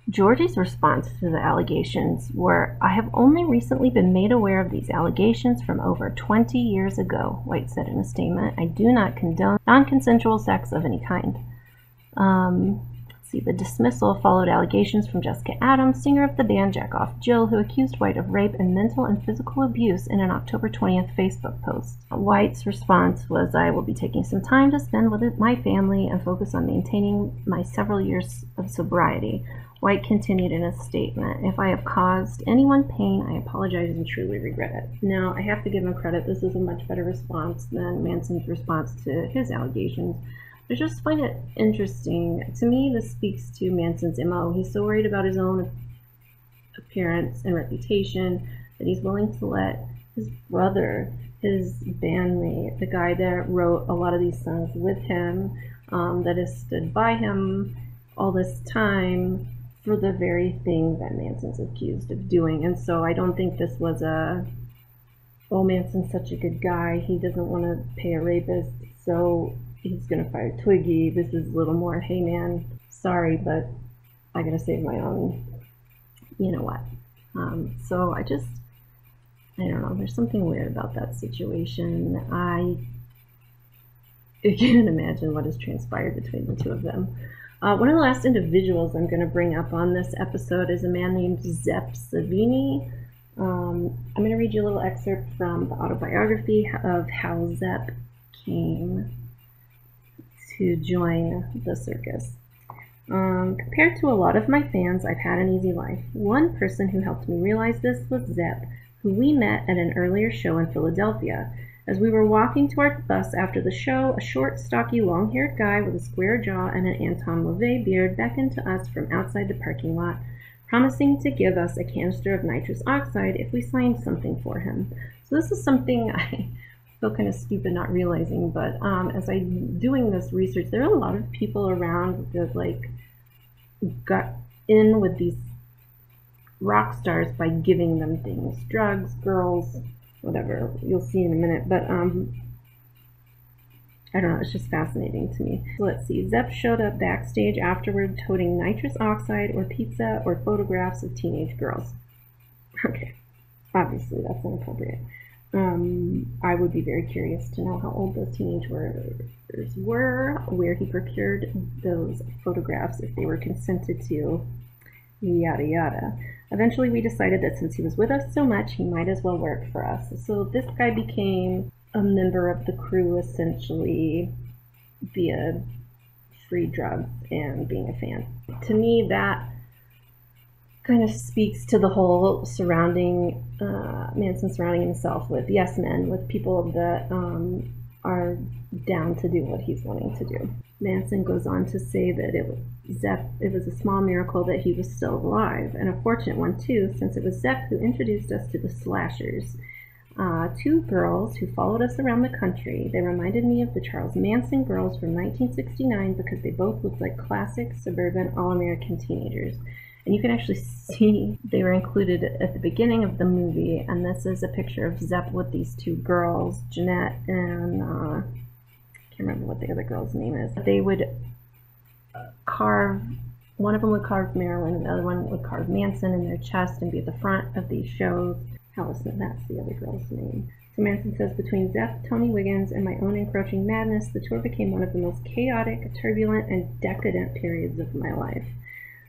Jeordie's response to the allegations were, I have only recently been made aware of these allegations from over 20 years ago, White said in a statement. I do not condone non-consensual sex of any kind. Let's see, the dismissal followed allegations from Jessica Adams, singer of the band Jack Off Jill, who accused White of rape and mental and physical abuse in an October 20th Facebook post. White's response was, I will be taking some time to spend with my family and focus on maintaining my several years of sobriety. White continued in a statement, if I have caused anyone pain, I apologize and truly regret it. Now, I have to give him credit. This is a much better response than Manson's response to his allegations. I just find it interesting. To me, this speaks to Manson's MO. He's so worried about his own appearance and reputation that he's willing to let his brother, his bandmate, the guy that wrote a lot of these songs with him, that has stood by him all this time, for the very thing that Manson's accused of doing. And so I don't think this was a, oh, Manson's such a good guy, he doesn't want to pay a rapist, so he's going to fire Twiggy. This is a little more, hey man, sorry, but I got to save my own, you know what. So I don't know, there's something weird about that situation. I can't imagine what has transpired between the two of them. One of the last individuals I'm going to bring up on this episode is a man named Zepp Savini. I'm going to read you a little excerpt from the autobiography of how Zepp came to join the circus. Compared to a lot of my fans, I've had an easy life. One person who helped me realize this was Zepp, who we met at an earlier show in Philadelphia. As we were walking to our bus after the show, a short, stocky, long-haired guy with a square jaw and an Anton LaVey beard beckoned to us from outside the parking lot, promising to give us a canister of nitrous oxide if we signed something for him. So this is something I feel kind of stupid not realizing, but as I'm doing this research, there are a lot of people around that, like, got in with these rock stars by giving them things, drugs, girls, whatever. You'll see in a minute, but I don't know, it's just fascinating to me. So let's see, Zepp showed up backstage afterward toting nitrous oxide or pizza or photographs of teenage girls. Okay, obviously that's inappropriate. I would be very curious to know how old those teenagers were, where he procured those photographs, if they were consented to, yada yada. Eventually we decided that since he was with us so much, he might as well work for us. So this guy became a member of the crew essentially via free drugs and being a fan. To me, that kind of speaks to the whole surrounding Manson surrounding himself with yes men, with people that are down to do what he's wanting to do. Manson goes on to say that it was a small miracle that he was still alive, and a fortunate one too, since it was Zepp who introduced us to the Slashers. Two girls who followed us around the country. They reminded me of the Charles Manson girls from 1969 because they both looked like classic suburban all-American teenagers. And you can actually see they were included at the beginning of the movie, and this is a picture of Zepp with these two girls, Jeanette and I can't remember what the other girl's name is. They would carve, one of them would carve Marilyn, the other one would carve Manson in their chest and be at the front of these shows. Allison, that's the other girl's name. So Manson says, between Zepp, Tony Wiggins, and my own encroaching madness, the tour became one of the most chaotic, turbulent, and decadent periods of my life.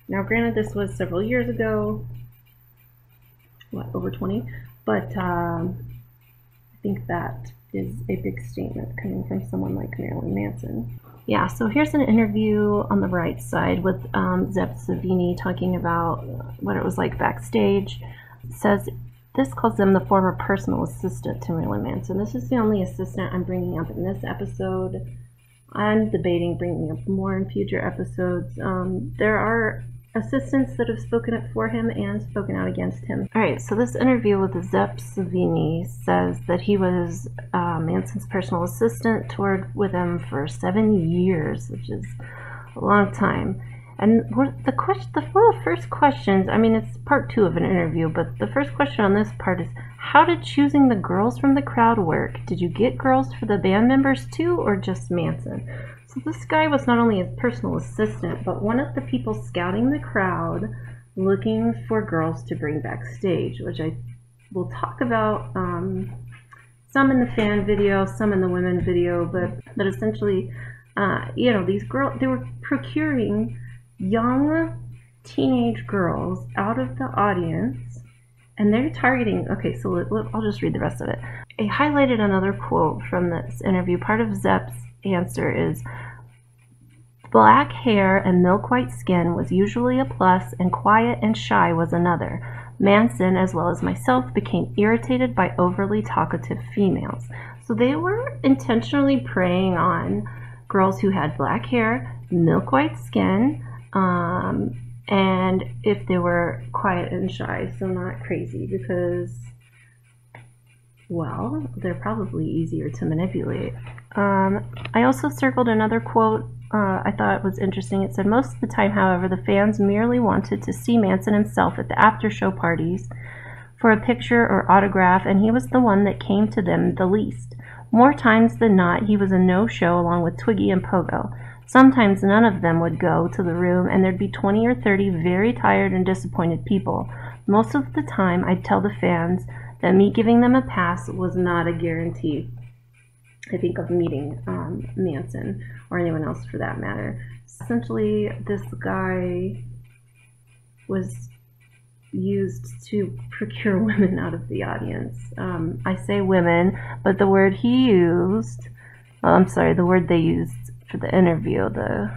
Now, granted, this was several years ago, what, over 20? But I think that is a big statement coming from someone like Marilyn Manson. Yeah, so here's an interview on the right side with Zepp Savini talking about what it was like backstage. It says, this calls them the former personal assistant to Marilyn Manson. This is the only assistant I'm bringing up in this episode. I'm debating bringing up more in future episodes. There are assistants that have spoken up for him and spoken out against him. All right, so this interview with Zepp Savini says that he was Manson's personal assistant, toured with him for 7 years, which is a long time. And the first questions, I mean, it's part two of an interview, but the first question on this part is, how did choosing the girls from the crowd work? Did you get girls for the band members too, or just Manson? So this guy was not only his personal assistant, but one of the people scouting the crowd looking for girls to bring backstage, which I will talk about some in the fan video, some in the women video, but essentially, you know, these girls, they were procuring young teenage girls out of the audience, and they're targeting, okay, so I'll just read the rest of it. I highlighted another quote from this interview. Part of Zepp's answer is, black hair and milk-white skin was usually a plus, and quiet and shy was another. Manson, as well as myself, became irritated by overly talkative females. So they were intentionally preying on girls who had black hair, milk-white skin, and if they were quiet and shy, so not crazy, because, well, they're probably easier to manipulate. I also circled another quote I thought was interesting. It said, most of the time, however, the fans merely wanted to see Manson himself at the after-show parties for a picture or autograph, and he was the one that came to them the least. More times than not, he was a no-show along with Twiggy and Pogo. Sometimes none of them would go to the room, and there'd be 20 or 30 very tired and disappointed people. Most of the time, I'd tell the fans that me giving them a pass was not a guarantee, I think, of meeting Manson, or anyone else for that matter. Essentially, this guy was used to procure women out of the audience. I say women, but the word he used, well, I'm sorry, the word they used for the interview, the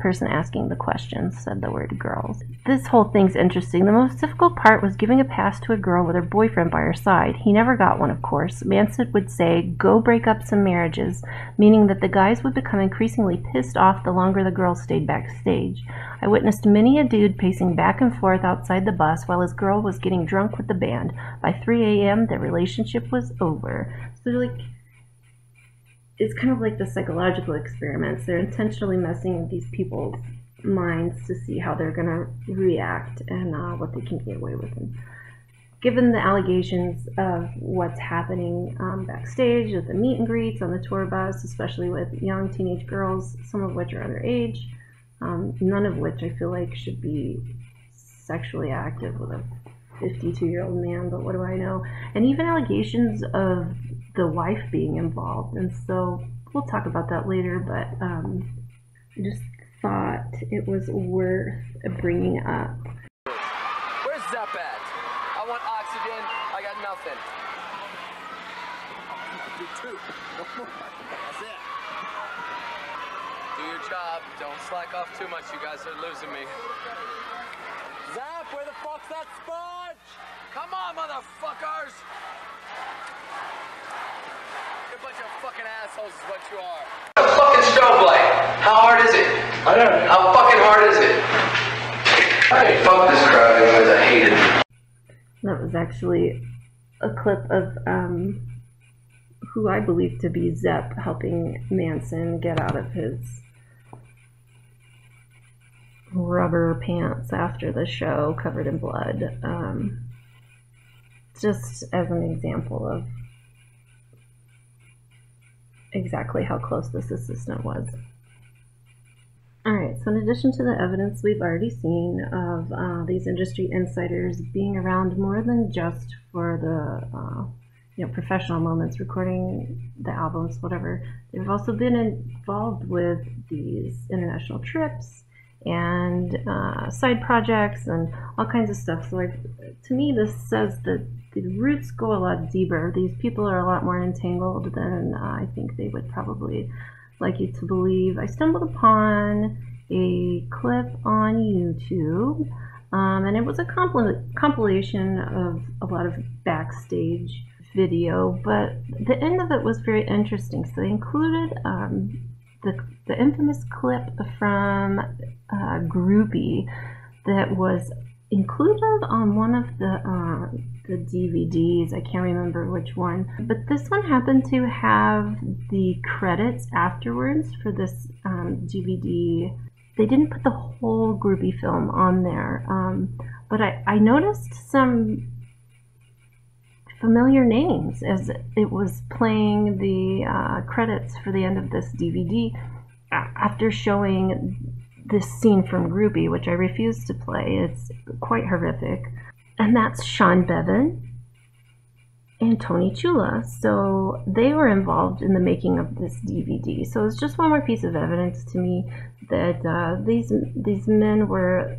person asking the question said the word girls. This whole thing's interesting. The most difficult part was giving a pass to a girl with her boyfriend by her side. He never got one, of course. Manson would say, go break up some marriages, meaning that the guys would become increasingly pissed off the longer the girls stayed backstage. I witnessed many a dude pacing back and forth outside the bus while his girl was getting drunk with the band. By 3 a.m., their relationship was over. So, like, it's kind of like the psychological experiments. They're intentionally messing with these people's minds to see how they're going to react and what they can get away with. And given the allegations of what's happening backstage at the meet and greets, on the tour bus, especially with young teenage girls, some of which are underage, none of which I feel like should be sexually active with a 52-year-old man, but what do I know? And even allegations of the wife being involved. And so we'll talk about that later, but I just thought it was worth bringing up. Where's Zepp at? I want oxygen. I got nothing. You too. That's it. Do your job. Don't slack off too much. You guys are losing me. Zepp, where the fuck's that sponge? Come on, motherfuckers! You're a bunch of fucking assholes is what you are. What the fucking strobe light? How hard is it? I don't know. How fucking hard is it? I fuck this crowd because I hate it. That was actually a clip of who I believe to be Zepp helping Manson get out of his rubber pants after the show, covered in blood, just as an example of exactly how close this assistant was. Alright, so in addition to the evidence we've already seen of these industry insiders being around more than just for the professional moments, recording the albums, whatever, they've also been involved with these international trips and side projects and all kinds of stuff. So to me, this says that the roots go a lot deeper. These people are a lot more entangled than I think they would probably like you to believe. I stumbled upon a clip on YouTube, and it was a compilation of a lot of backstage video, but the end of it was very interesting. So they included the infamous clip from Groupie that was included on one of the DVDs. I can't remember which one, but this one happened to have the credits afterwards for this DVD. They didn't put the whole Groupie film on there, but I noticed some familiar names as it was playing the credits for the end of this DVD after showing this scene from Groupie, which I refuse to play. It's quite horrific. And that's Sean Beavan and Tony Ciulla. So they were involved in the making of this DVD. So it's just one more piece of evidence to me that these men were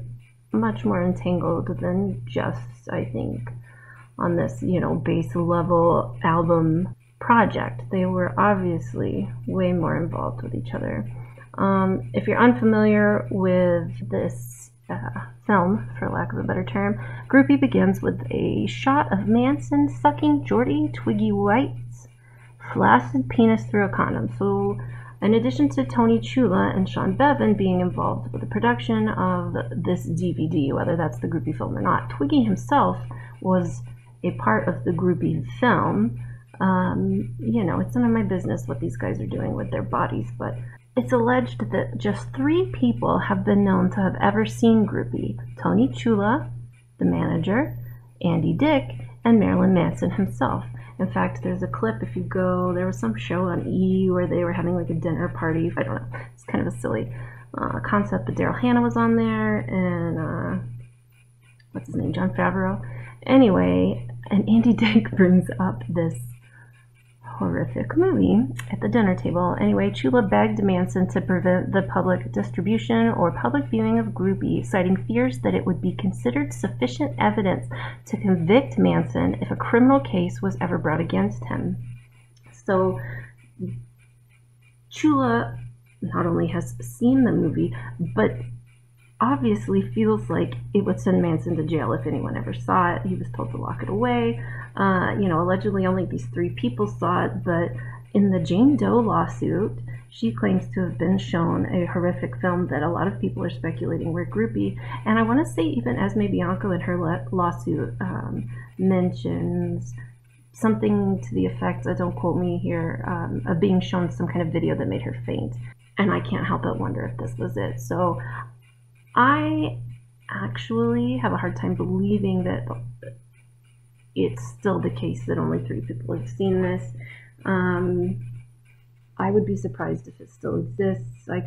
much more entangled than just, I think, on this, base level album project. They were obviously way more involved with each other. If you're unfamiliar with this film, for lack of a better term, Groupie begins with a shot of Manson sucking Jeordie Twiggy White's flaccid penis through a condom. So in addition to Tony Ciulla and Sean Beavan being involved with the production of this DVD, whether that's the Groupie film or not, Twiggy himself was a part of the Groupie film. It's none of my business what these guys are doing with their bodies, but it's alleged that just 3 people have been known to have ever seen Groupie: Tony Ciulla, the manager, Andy Dick, and Marilyn Manson himself. In fact, there's a clip, if you go, there was some show on E! Where they were having like a dinner party. I don't know, it's kind of a silly concept, but Daryl Hannah was on there, and what's his name, John Favreau. Anyway, and Andy Dick brings up this horrific movie at the dinner table. Anyway, Ciulla begged Manson to prevent the public distribution or public viewing of Groupie, citing fears that it would be considered sufficient evidence to convict Manson if a criminal case was ever brought against him. So Ciulla not only has seen the movie, but obviously feels like it would send Manson to jail if anyone ever saw it. He was told to lock it away. Allegedly only these 3 people saw it, but in the Jane Doe lawsuit, she claims to have been shown a horrific film that a lot of people are speculating were Groupie. And I want to say even Esme Bianco in her lawsuit mentions something to the effect, don't quote me here, of being shown some kind of video that made her faint. And I can't help but wonder if this was it. So I actually have a hard time believing that it's still the case that only 3 people have seen this. I would be surprised if it still exists. Yeah,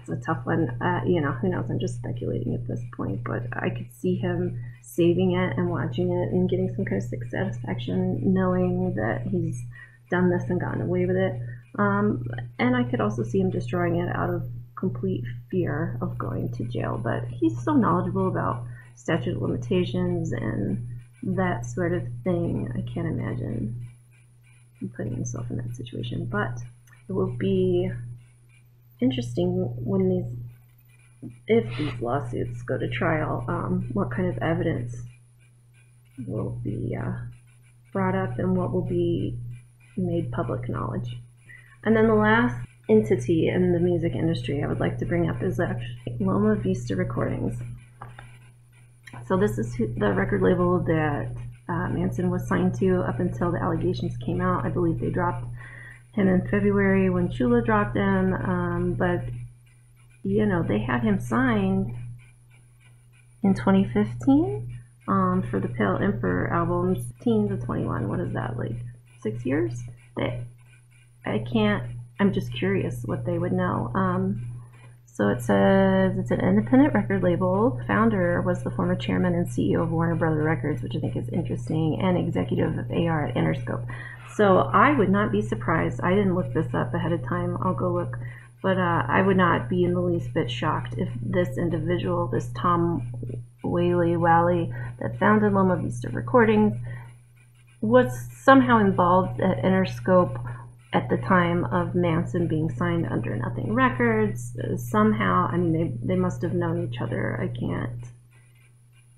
it's a tough one. You know, who knows? I'm just speculating at this point, but I could see him saving it and watching it and getting some kind of satisfaction knowing that he's done this and gotten away with it. And I could also see him destroying it out of complete fear of going to jail. But he's so knowledgeable about statute of limitations and that sort of thing. I can't imagine putting himself in that situation, but it will be interesting when if these lawsuits go to trial, what kind of evidence will be brought up and what will be made public knowledge. And then the last entity in the music industry I would like to bring up is actually Loma Vista Recordings. So this is the record label that Manson was signed to up until the allegations came out. I believe they dropped him in February when Ciulla dropped him, but you know, they had him signed in 2015 for the Pale Emperor albums, 16 to 21. What is that, like 6 years? I'm just curious what they would know. So it says it's an independent record label. Founder was the former chairman and CEO of Warner Brother Records, which I think is interesting, and executive of AR at Interscope. So I would not be surprised. I didn't look this up ahead of time. I'll go look. But I would not be in the least bit shocked if this individual, this Tom Whaley, that founded Loma Vista Recordings, was somehow involved at Interscope at the time of Manson being signed under Nothing Records. Somehow, I mean, they must have known each other. I can't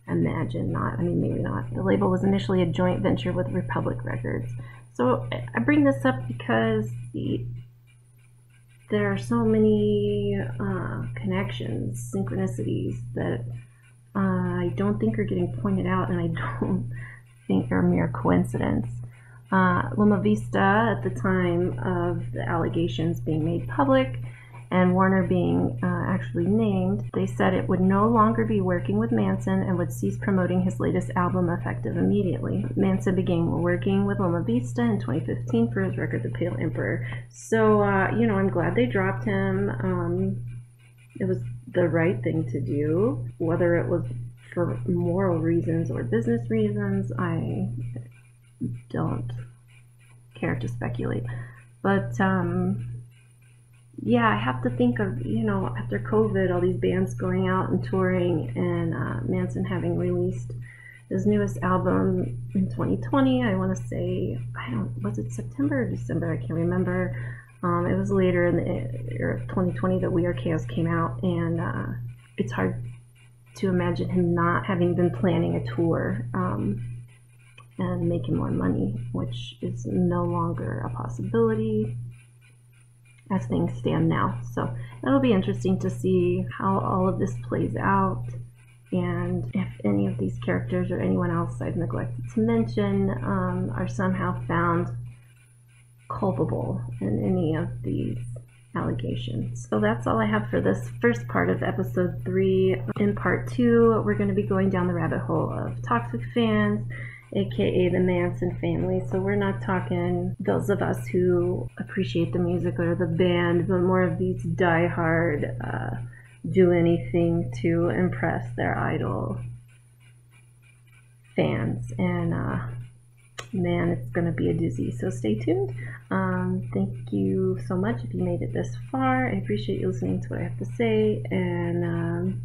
imagine not. I mean, maybe not. The label was initially a joint venture with Republic Records. So I bring this up because there are so many connections, synchronicities that I don't think are getting pointed out, and I don't think are mere coincidence. Loma Vista, at the time of the allegations being made public and Warner being actually named, they said it would no longer be working with Manson and would cease promoting his latest album effective immediately. Manson began working with Loma Vista in 2015 for his record, The Pale Emperor. So, you know, I'm glad they dropped him. It was the right thing to do, whether it was for moral reasons or business reasons. I don't care to speculate, but yeah, I have to think of, you know, after COVID, all these bands going out and touring, and Manson having released his newest album in 2020. I want to say, was it September or December? I can't remember. It was later in the year of 2020 that We Are Chaos came out, and it's hard to imagine him not having been planning a tour and making more money, which is no longer a possibility as things stand now. So it'll be interesting to see how all of this plays out, and if any of these characters or anyone else I've neglected to mention are somehow found culpable in any of these allegations. So that's all I have for this first part of episode 3. In part 2, we're going to be going down the rabbit hole of toxic fans, aka the Manson family. So we're not talking those of us who appreciate the music or the band, but more of these diehard, do anything to impress their idol fans. And man, it's going to be a doozy, so stay tuned. Thank you so much if you made it this far. I appreciate you listening to what I have to say, and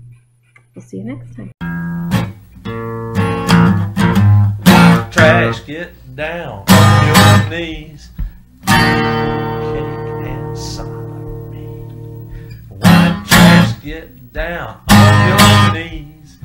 we'll see you next time. Trash, get down on your knees. Kick inside of me. White trash, get down on your knees.